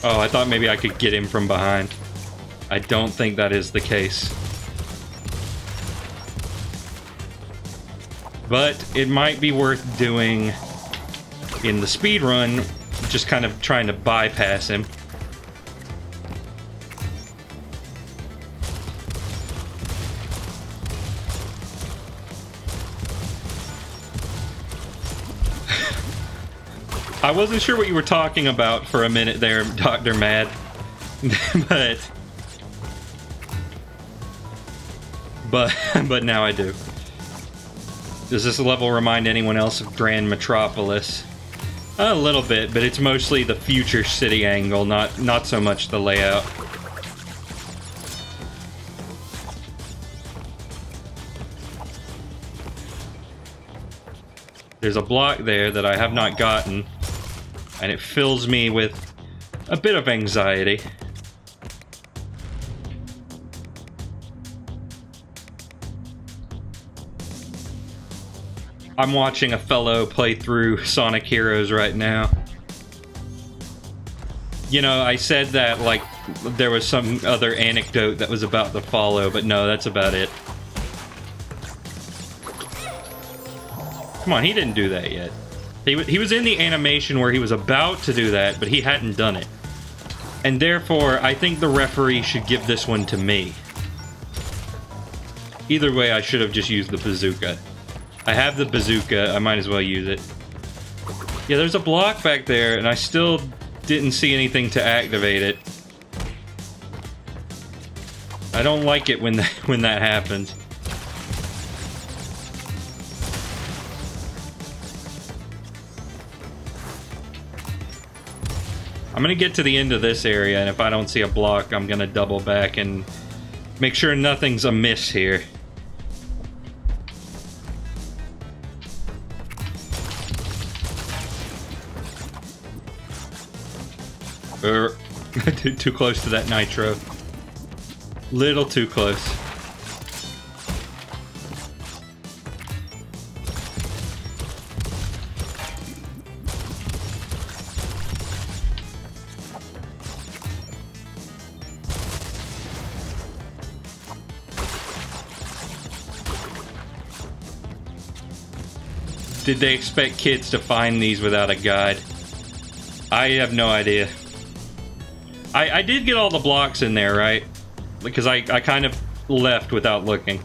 Oh, I thought maybe I could get him from behind. I don't think that is the case. But it might be worth doing in the speed run, just kind of trying to bypass him. I wasn't sure what you were talking about for a minute there, Doctor Mad, but, but, but now I do. Does this level remind anyone else of Grand Metropolis? A little bit, but it's mostly the future city angle, not, not so much the layout. There's a block there that I have not gotten. And it fills me with a bit of anxiety. I'm watching a fellow play through Sonic Heroes right now. You know, I said that like there was some other anecdote that was about to follow, but no, that's about it. Come on, he didn't do that yet. He, he was in the animation where he was about to do that, but he hadn't done it. And therefore, I think the referee should give this one to me. Either way, I should have just used the bazooka. I have the bazooka, I might as well use it. Yeah, there's a block back there, and I still didn't see anything to activate it. I don't like it when, that, when that happens. I'm gonna get to the end of this area, and if I don't see a block, I'm gonna double back and make sure nothing's amiss here. Er, too close to that nitro. Little too close. Did they expect kids to find these without a guide? I have no idea. I, I did get all the blocks in there, right? Because I, I kind of left without looking.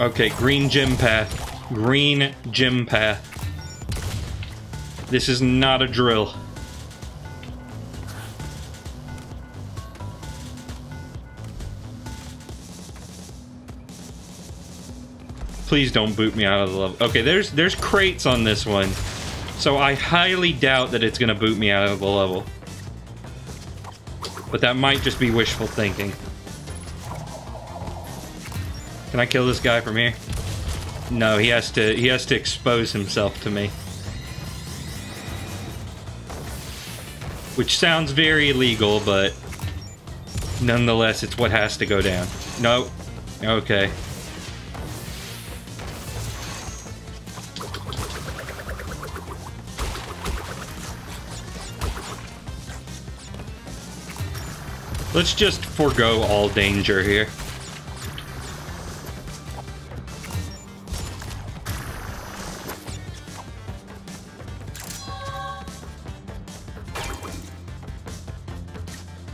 Okay, green gym path. Green gym path. This is not a drill. Please don't boot me out of the level. Okay, there's there's crates on this one. So I highly doubt that it's gonna boot me out of the level. But that might just be wishful thinking. Can I kill this guy from here? No, he has to he has to expose himself to me. Which sounds very illegal, but nonetheless it's what has to go down. No. Okay. Let's just forego all danger here.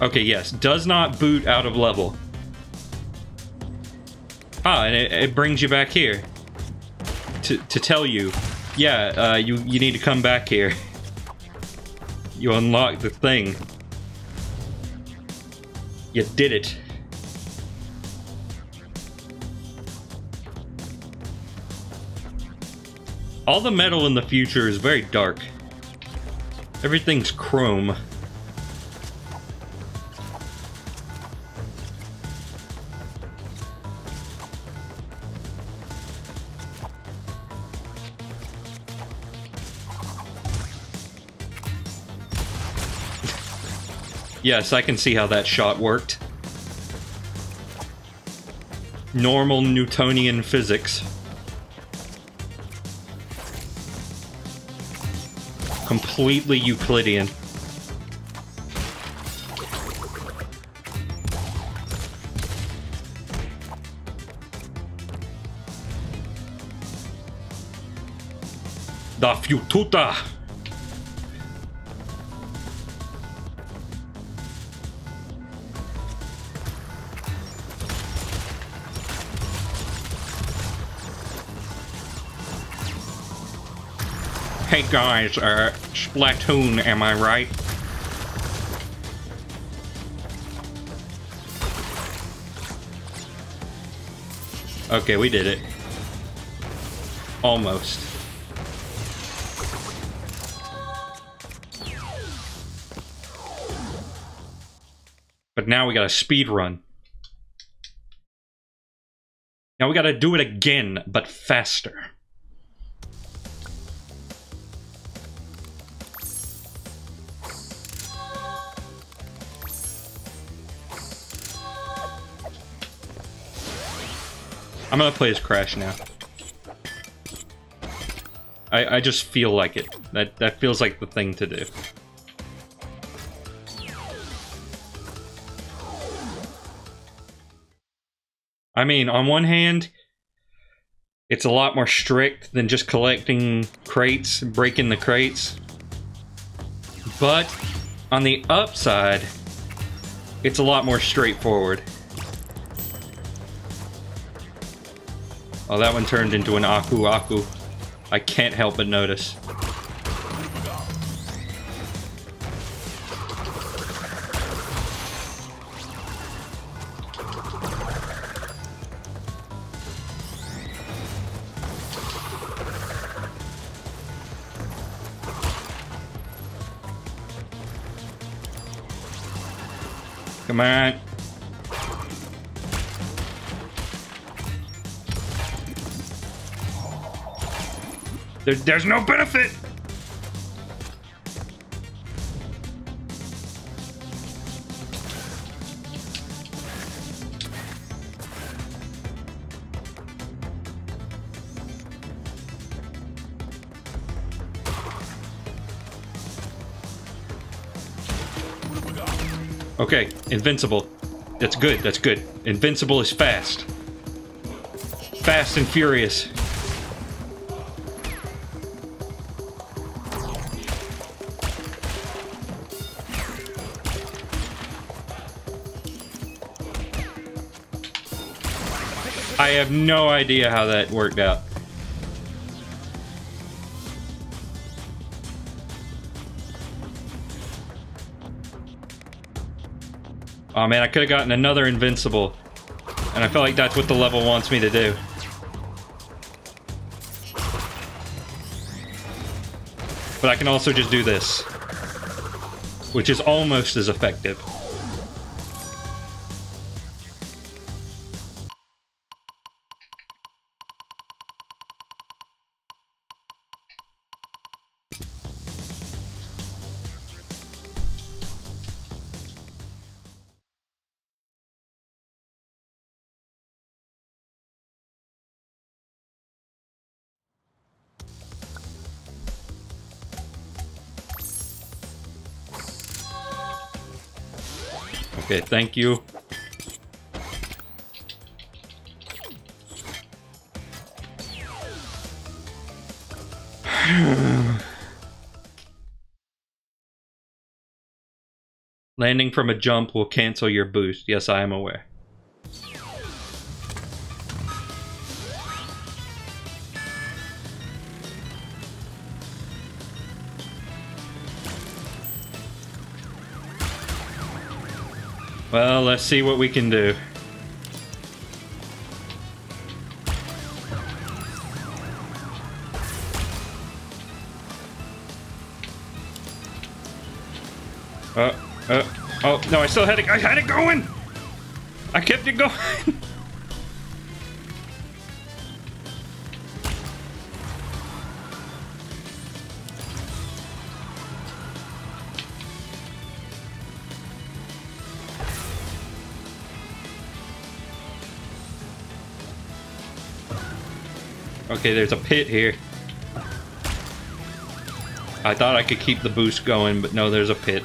Okay, yes, does not boot out of level. Ah, and it, it brings you back here. To, to tell you, yeah, uh, you, you need to come back here. You unlock the thing. You did it. All the metal in the future is very dark. Everything's chrome. Yes, I can see how that shot worked. Normal Newtonian physics. Completely Euclidean. Da Fututa! Hey guys, uh, Splatoon, am I right? Okay, we did it. Almost. But now we gotta speed run. Now we gotta do it again, but faster. I'm gonna play as Crash now. I I just feel like it. That that feels like the thing to do. I mean, on one hand, it's a lot more strict than just collecting crates, breaking the crates. But on the upside, it's a lot more straightforward. Oh, that one turned into an Aku Aku. I can't help but notice. Come on. There, there's no benefit! Okay, invincible. That's good, that's good. Invincible is fast. Fast and furious. I have no idea how that worked out. Oh man, I could have gotten another invincible. And I feel like that's what the level wants me to do. But I can also just do this, which is almost as effective. Okay, thank you. Landing from a jump will cancel your boost. Yes, I am aware. Well, let's see what we can do. Uh, uh, oh, no, I still had it, I had it going! I kept it going! Okay, there's a pit here. I thought I could keep the boost going, but no, there's a pit.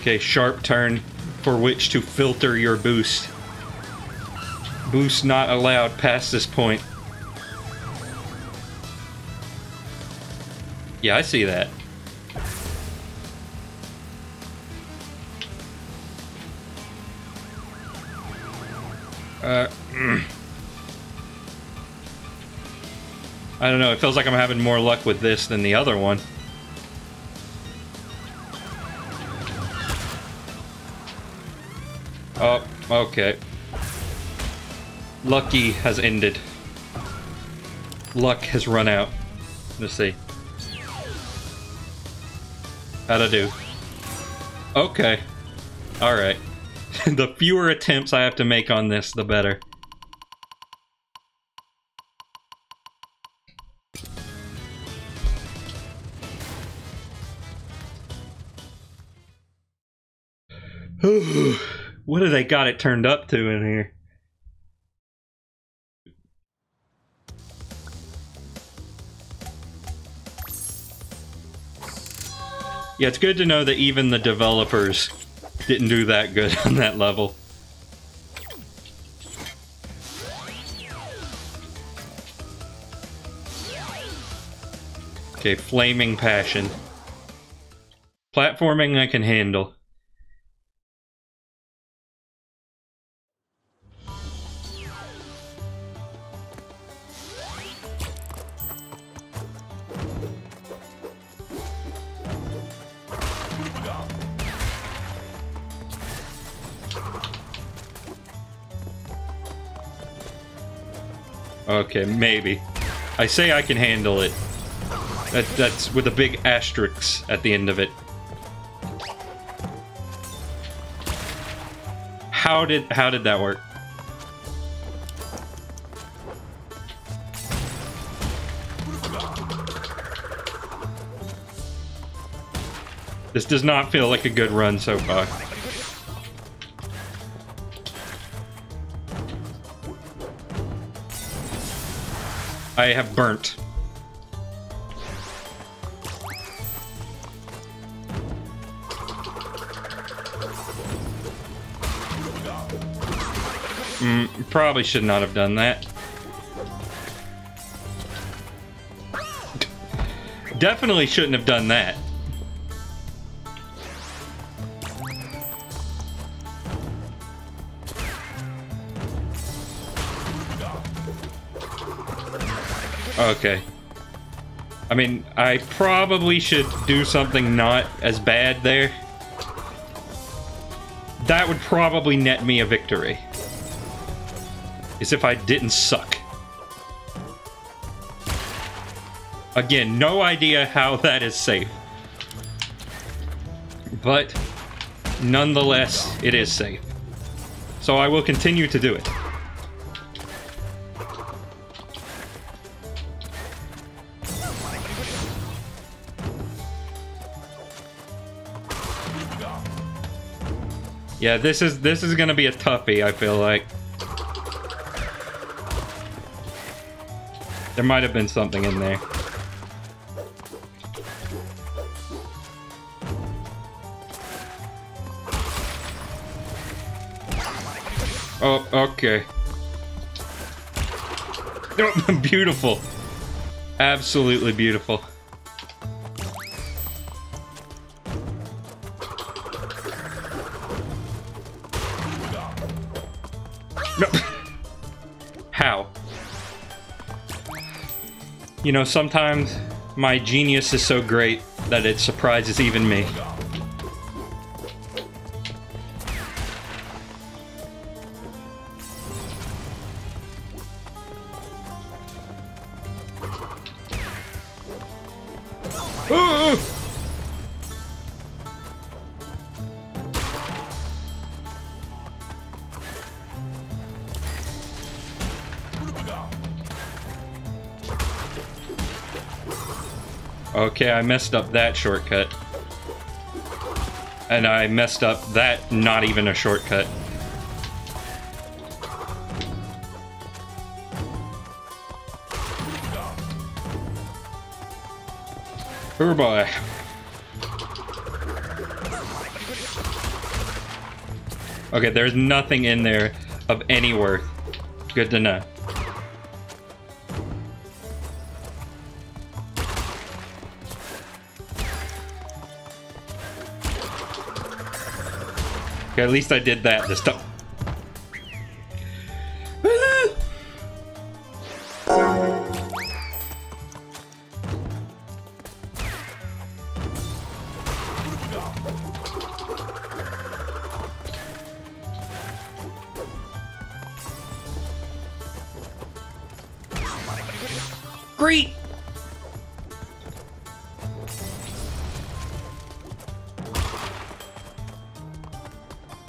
Okay, sharp turn for which to filter your boost. Boost not allowed past this point. Yeah, I see that. Uh, mm. I don't know, it feels like I'm having more luck with this than the other one. Oh, okay. Lucky has ended. Luck has run out. Let's see. How'd I do? Okay. Alright. The fewer attempts I have to make on this, the better. What do they got it turned up to in here? Yeah, it's good to know that even the developers didn't do that good on that level. Okay, Flaming Passion. Platforming I can handle. Okay, maybe. I say I can handle it. That, that's with a big asterisk at the end of it. How did how did that work? This does not feel like a good run so far. I have burnt. Mm, probably should not have done that. Definitely shouldn't have done that. Okay. I mean, I probably should do something not as bad there. That would probably net me a victory. As if I didn't suck. Again, no idea how that is safe. But, nonetheless, it is safe. So I will continue to do it. Yeah, this is this is gonna be a toughie, I feel like. There might have been something in there. Oh, okay. Oh, beautiful. Absolutely beautiful. How? You know, sometimes my genius is so great that it surprises even me. Ooh! Okay, I messed up that shortcut. And I messed up that not even a shortcut. Oh boy. Okay, there's nothing in there of any worth. Good to know. Okay, at least I did that this time. Great.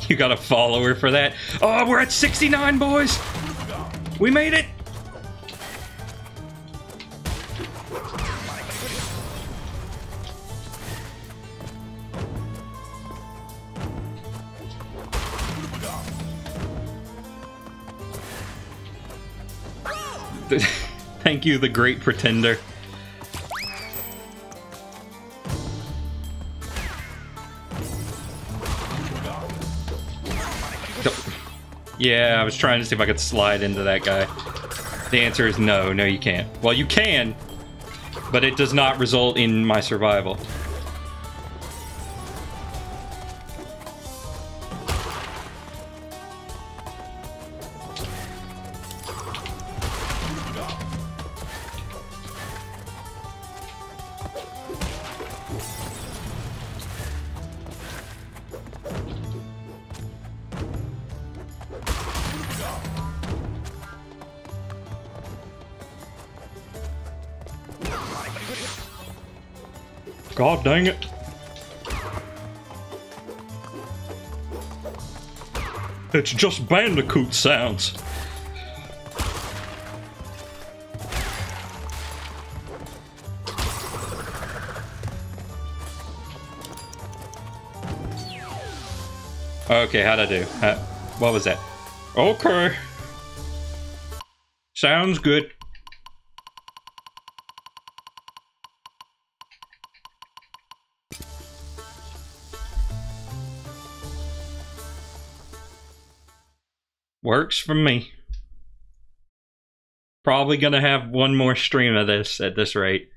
You got a follower for that. Oh, we're at sixty-nine, boys. We made it. Thank you, the great pretender. Yeah, I was trying to see if I could slide into that guy. The answer is no, no you can't. Well, you can, but it does not result in my survival. God dang it. It's just Bandicoot sounds. Okay, how'd I do? Uh, what was that? Okay. Sounds good. Works for me. Probably gonna have one more stream of this at this rate.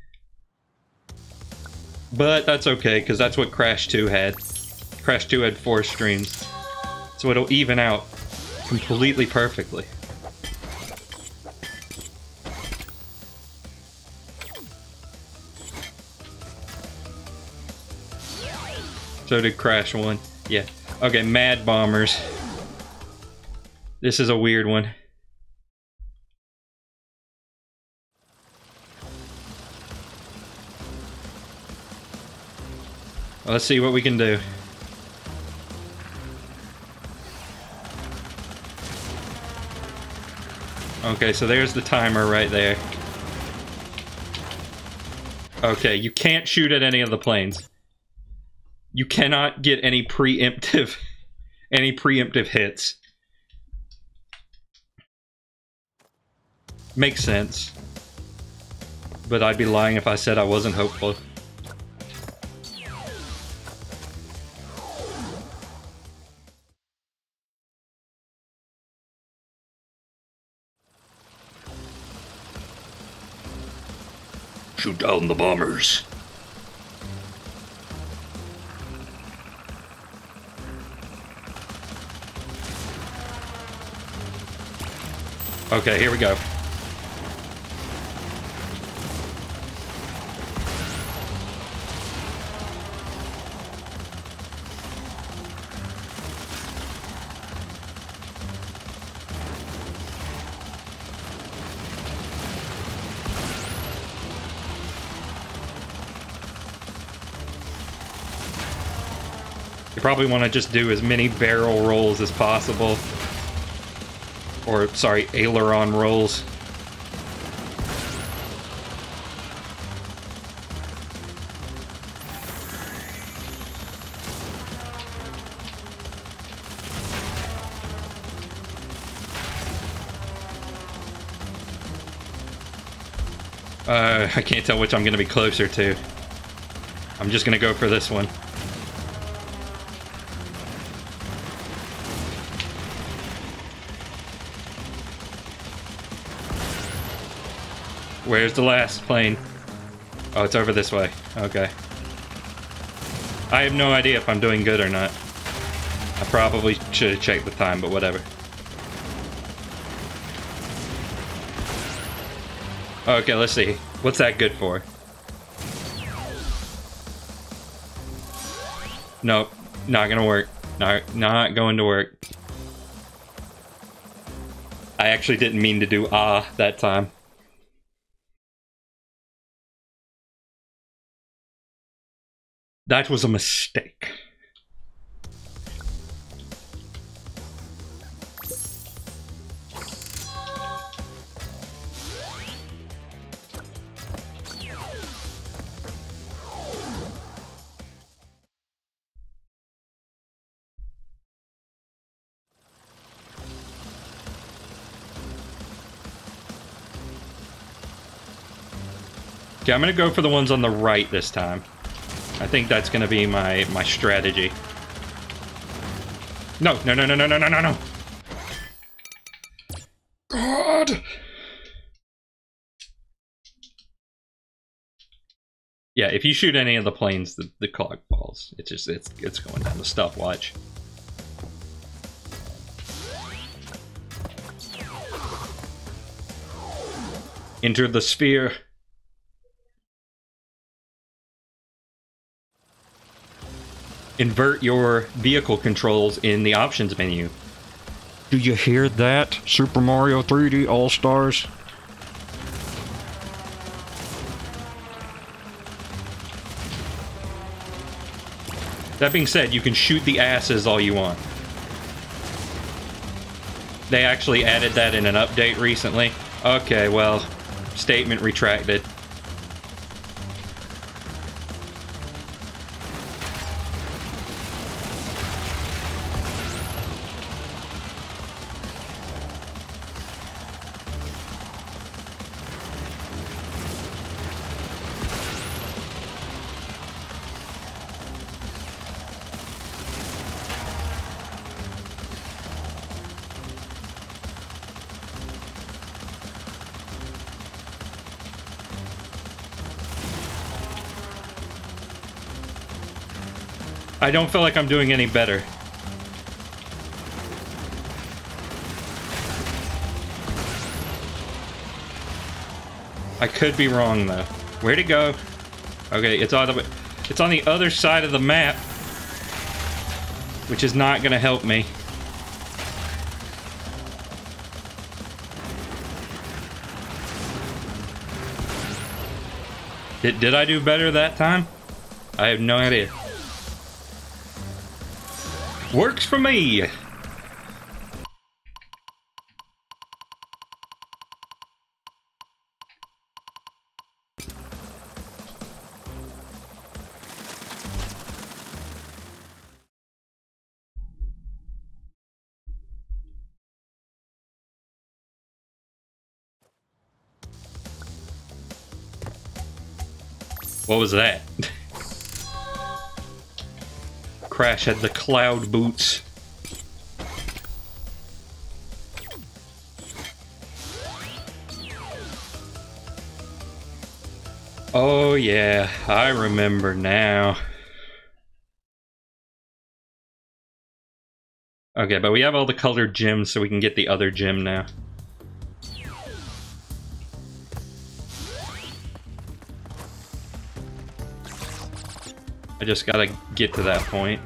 But that's okay, because that's what Crash two had. Crash two had four streams. So it'll even out completely perfectly. So did Crash one. Yeah. Okay, Mad Bombers. This is a weird one. Let's see what we can do. Okay, so there's the timer right there. Okay, you can't shoot at any of the planes. You cannot get any preemptive any preemptive hits. Makes sense. But I'd be lying if I said I wasn't hopeful. Shoot down the bombers. Okay, here we go. Probably want to just do as many barrel rolls as possible. Or, sorry, aileron rolls. Uh, I can't tell which I'm going to be closer to. I'm just going to go for this one. Where's the last plane? Oh, it's over this way. Okay. I have no idea if I'm doing good or not. I probably should have checked the time, but whatever. Okay, let's see. What's that good for? Nope. Not gonna work. Not, not going to work. I actually didn't mean to do ah that time. That was a mistake. Okay, I'm gonna go for the ones on the right this time. I think that's gonna be my my strategy. No, no, no, no, no, no, no, no, no. God. Yeah, if you shoot any of the planes, the, the clock falls. It's just it's it's going down the stopwatch. Enter the sphere. Invert your vehicle controls in the options menu. Do you hear that, Super Mario three D All-Stars? That being said, you can shoot the asses all you want. They actually added that in an update recently. Okay, well, statement retracted. I don't feel like I'm doing any better. I could be wrong though. Where'd it go? Okay, it's on the it's on the other side of the map, which is not gonna help me. Did, did I do better that time? I have no idea. Works for me. What was that? Crash had the cloud boots. Oh yeah, I remember now. Okay, but we have all the colored gems, so we can get the other gem now. I just gotta get to that point.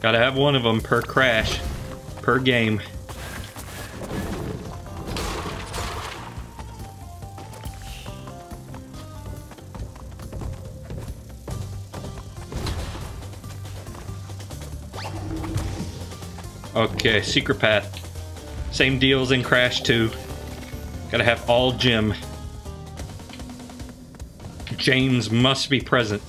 Gotta have one of them per crash, per game. Okay, secret path. Same deals in Crash two. Gotta have all gem. James must be present.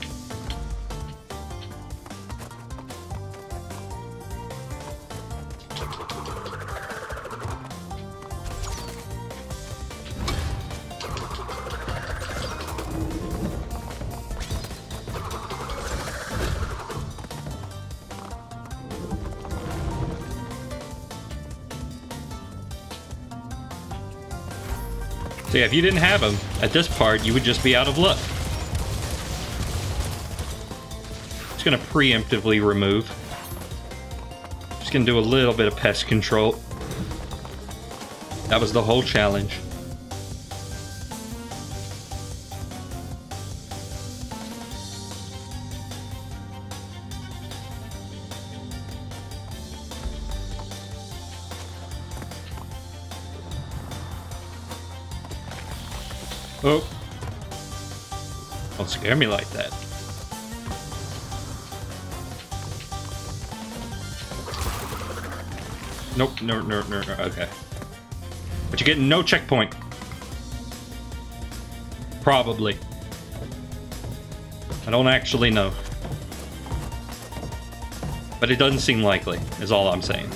So yeah, if you didn't have them at this part, you would just be out of luck. Just gonna preemptively remove. Just gonna do a little bit of pest control. That was the whole challenge. Oh, don't scare me like that. Nope, no, no, no, no, okay. But you're getting no checkpoint. Probably. I don't actually know. But it doesn't seem likely, is all I'm saying.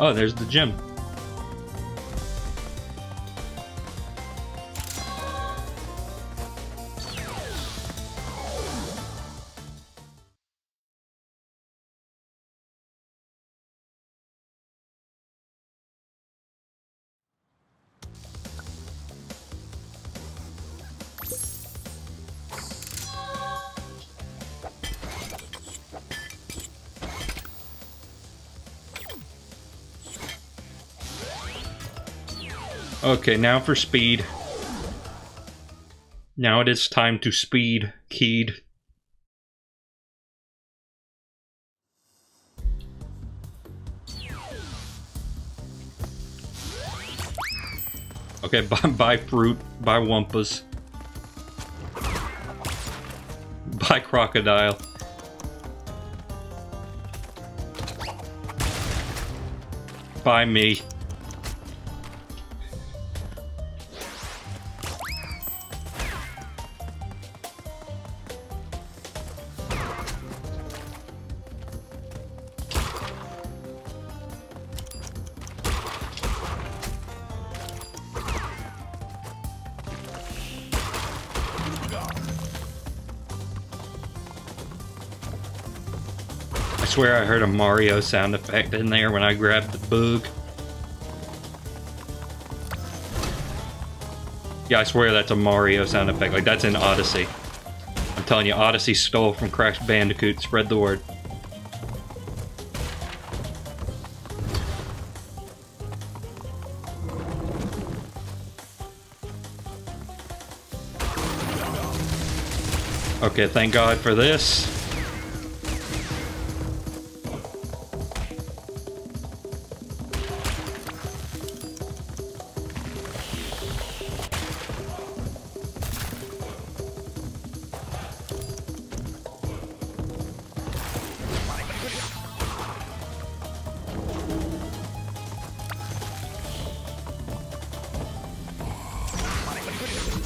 Oh, there's the gym. Okay, now for speed. Now it is time to speed keyed. Okay, buy, buy fruit, buy Wumpas. Buy crocodile. Buy me. swear I heard a Mario sound effect in there when I grabbed the boog. Yeah, I swear that's a Mario sound effect. Like, that's in Odyssey. I'm telling you, Odyssey stole from Crash Bandicoot. Spread the word. Okay, thank God for this.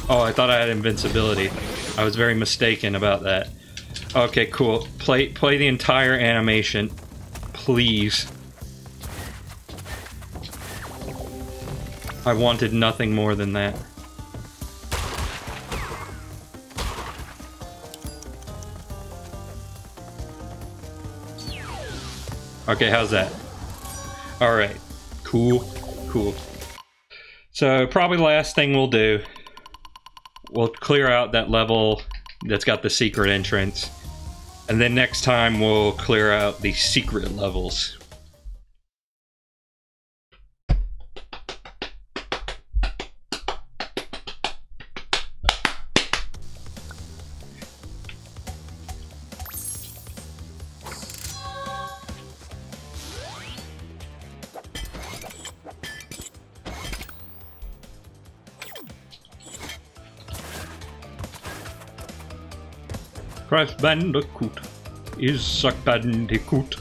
Oh, I thought I had invincibility. I was very mistaken about that. Okay, cool. Play play the entire animation, please. I wanted nothing more than that. Okay, how's that? All right. Cool. Cool. So, probably the last thing we'll do, we'll clear out that level that's got the secret entrance, and then next time we'll clear out the secret levels. Crash Bandicoot is a bandicoot.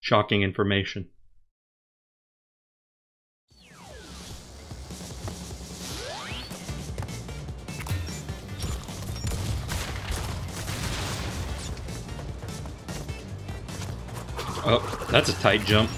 Shocking information. Oh, that's a tight jump.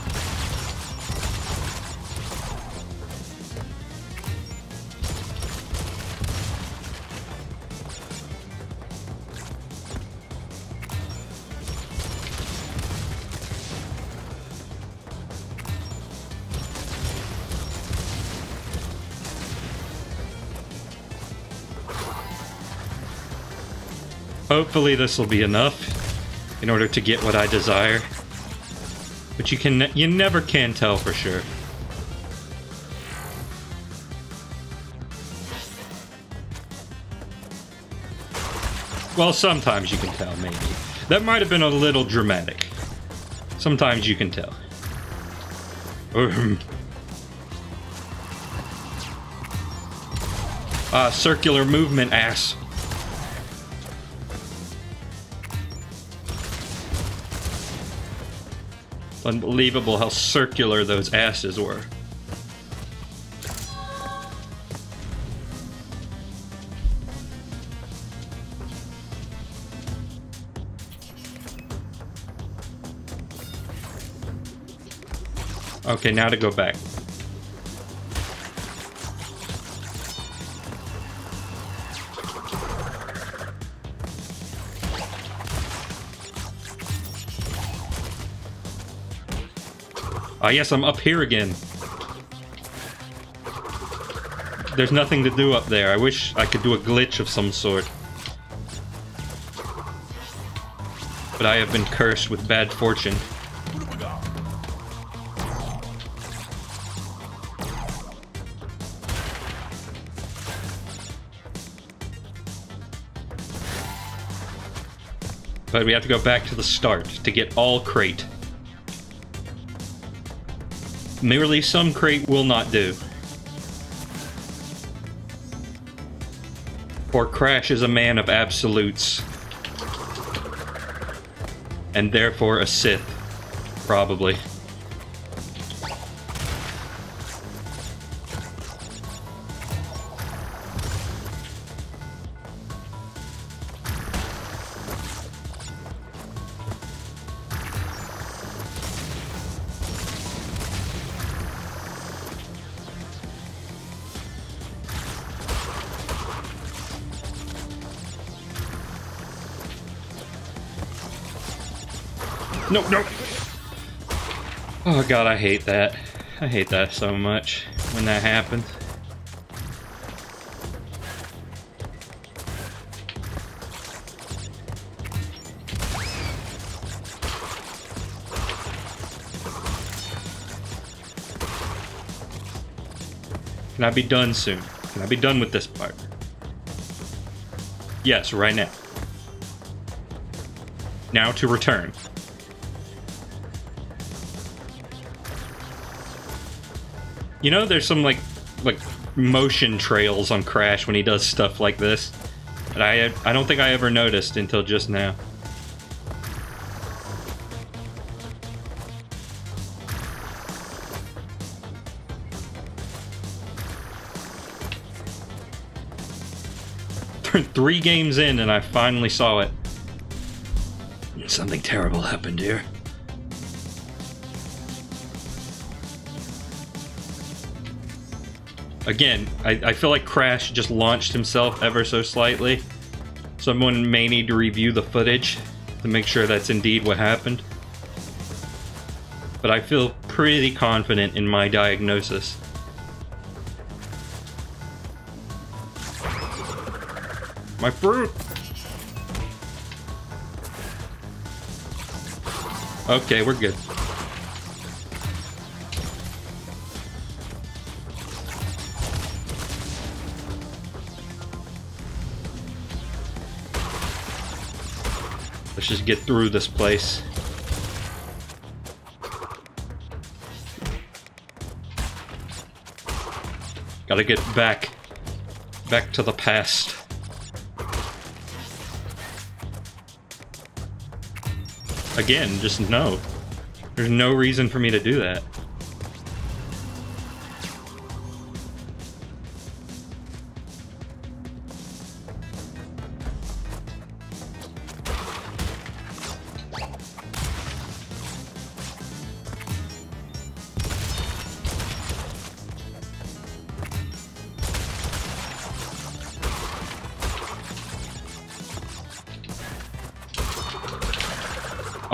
Hopefully this will be enough in order to get what I desire. But you can, you never can tell for sure. Well, sometimes you can tell, maybe. That might have been a little dramatic. Sometimes you can tell. Ah, circular movement, ass. Unbelievable how circular those asses were. Okay, now to go back. Ah, yes, I'm up here again. There's nothing to do up there. I wish I could do a glitch of some sort. But I have been cursed with bad fortune. But we have to go back to the start to get all crate. Merely some crate will not do. For Crash is a man of absolutes. And therefore a Sith. Probably. No, no! Oh god, I hate that. I hate that so much when that happens. Can I be done soon? Can I be done with this part? Yes, right now. Now to return. You know, there's some like like motion trails on Crash when he does stuff like this that I I don't think I ever noticed until just now. Three games in and I finally saw it. Something terrible happened here. Again, I, I feel like Crash just launched himself ever so slightly. Someone may need to review the footage to make sure that's indeed what happened. But I feel pretty confident in my diagnosis. My fruit! Okay, we're good. Let's just get through this place. Gotta get back. Back to the past. Again, just no. There's no reason for me to do that.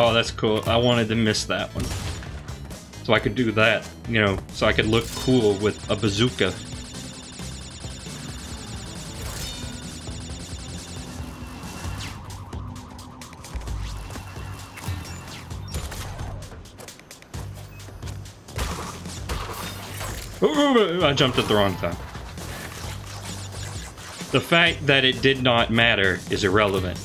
Oh, that's cool. I wanted to miss that one. So I could do that, you know, so I could look cool with a bazooka. Ooh, I jumped at the wrong time. The fact that it did not matter is irrelevant.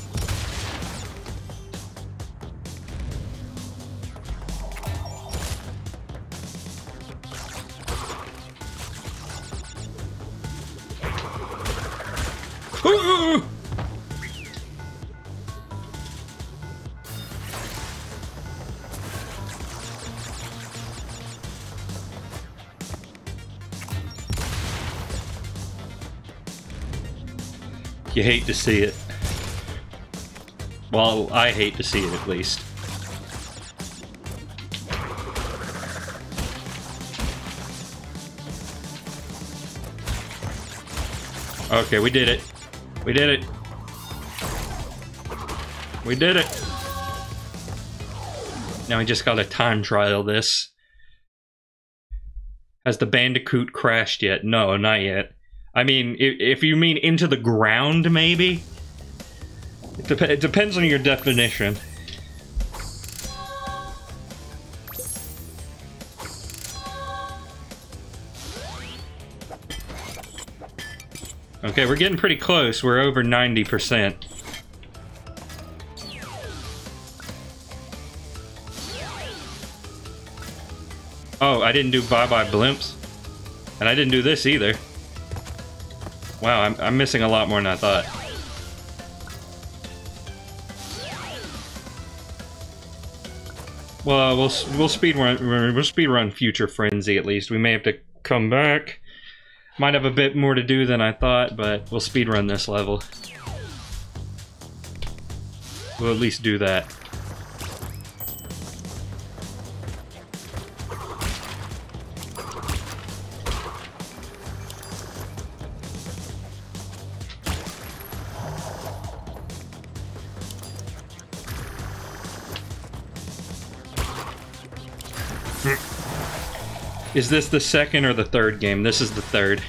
You hate to see it. Well, I hate to see it at least. Okay, we did it. We did it. We did it. Now I just gotta time trial this. Has the Bandicoot crashed yet? No, not yet. I mean, if you mean into the ground, maybe? It, dep it depends on your definition. Okay, we're getting pretty close. We're over ninety percent. Oh, I didn't do bye-bye blimps. And I didn't do this either. Wow, I'm, I'm missing a lot more than I thought. Well, we'll we'll speed run we'll speed run Future Frenzy at least. We may have to come back. Might have a bit more to do than I thought, but we'll speed run this level. We'll at least do that. Is this the second or the third game? This is the third.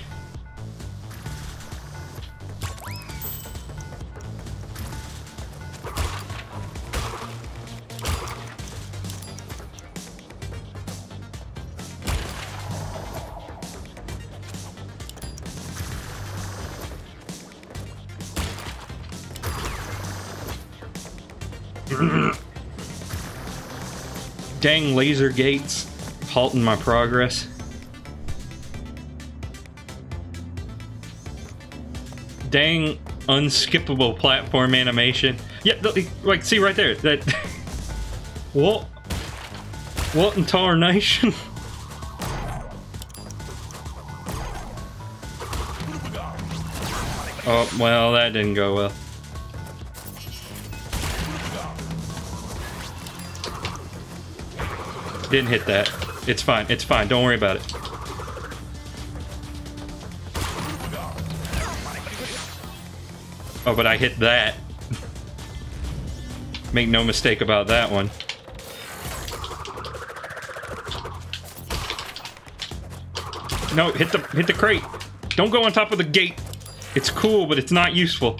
Dang laser gates, halting my progress. Dang unskippable platform animation. Yeah, like, see right there, that... What? What in tarnation? Oh, well, that didn't go well. Didn't hit that. It's fine. It's fine. Don't worry about it. Oh, but I hit that. Make no mistake about that one. No, hit the hit the crate. Don't go on top of the gate. It's cool, but it's not useful.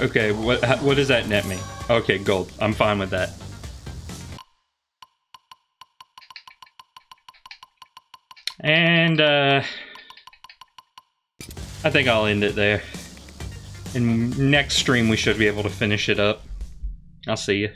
Okay, what, what does that net me? Okay, gold. I'm fine with that. And, uh... I think I'll end it there. In next stream, we should be able to finish it up. I'll see you.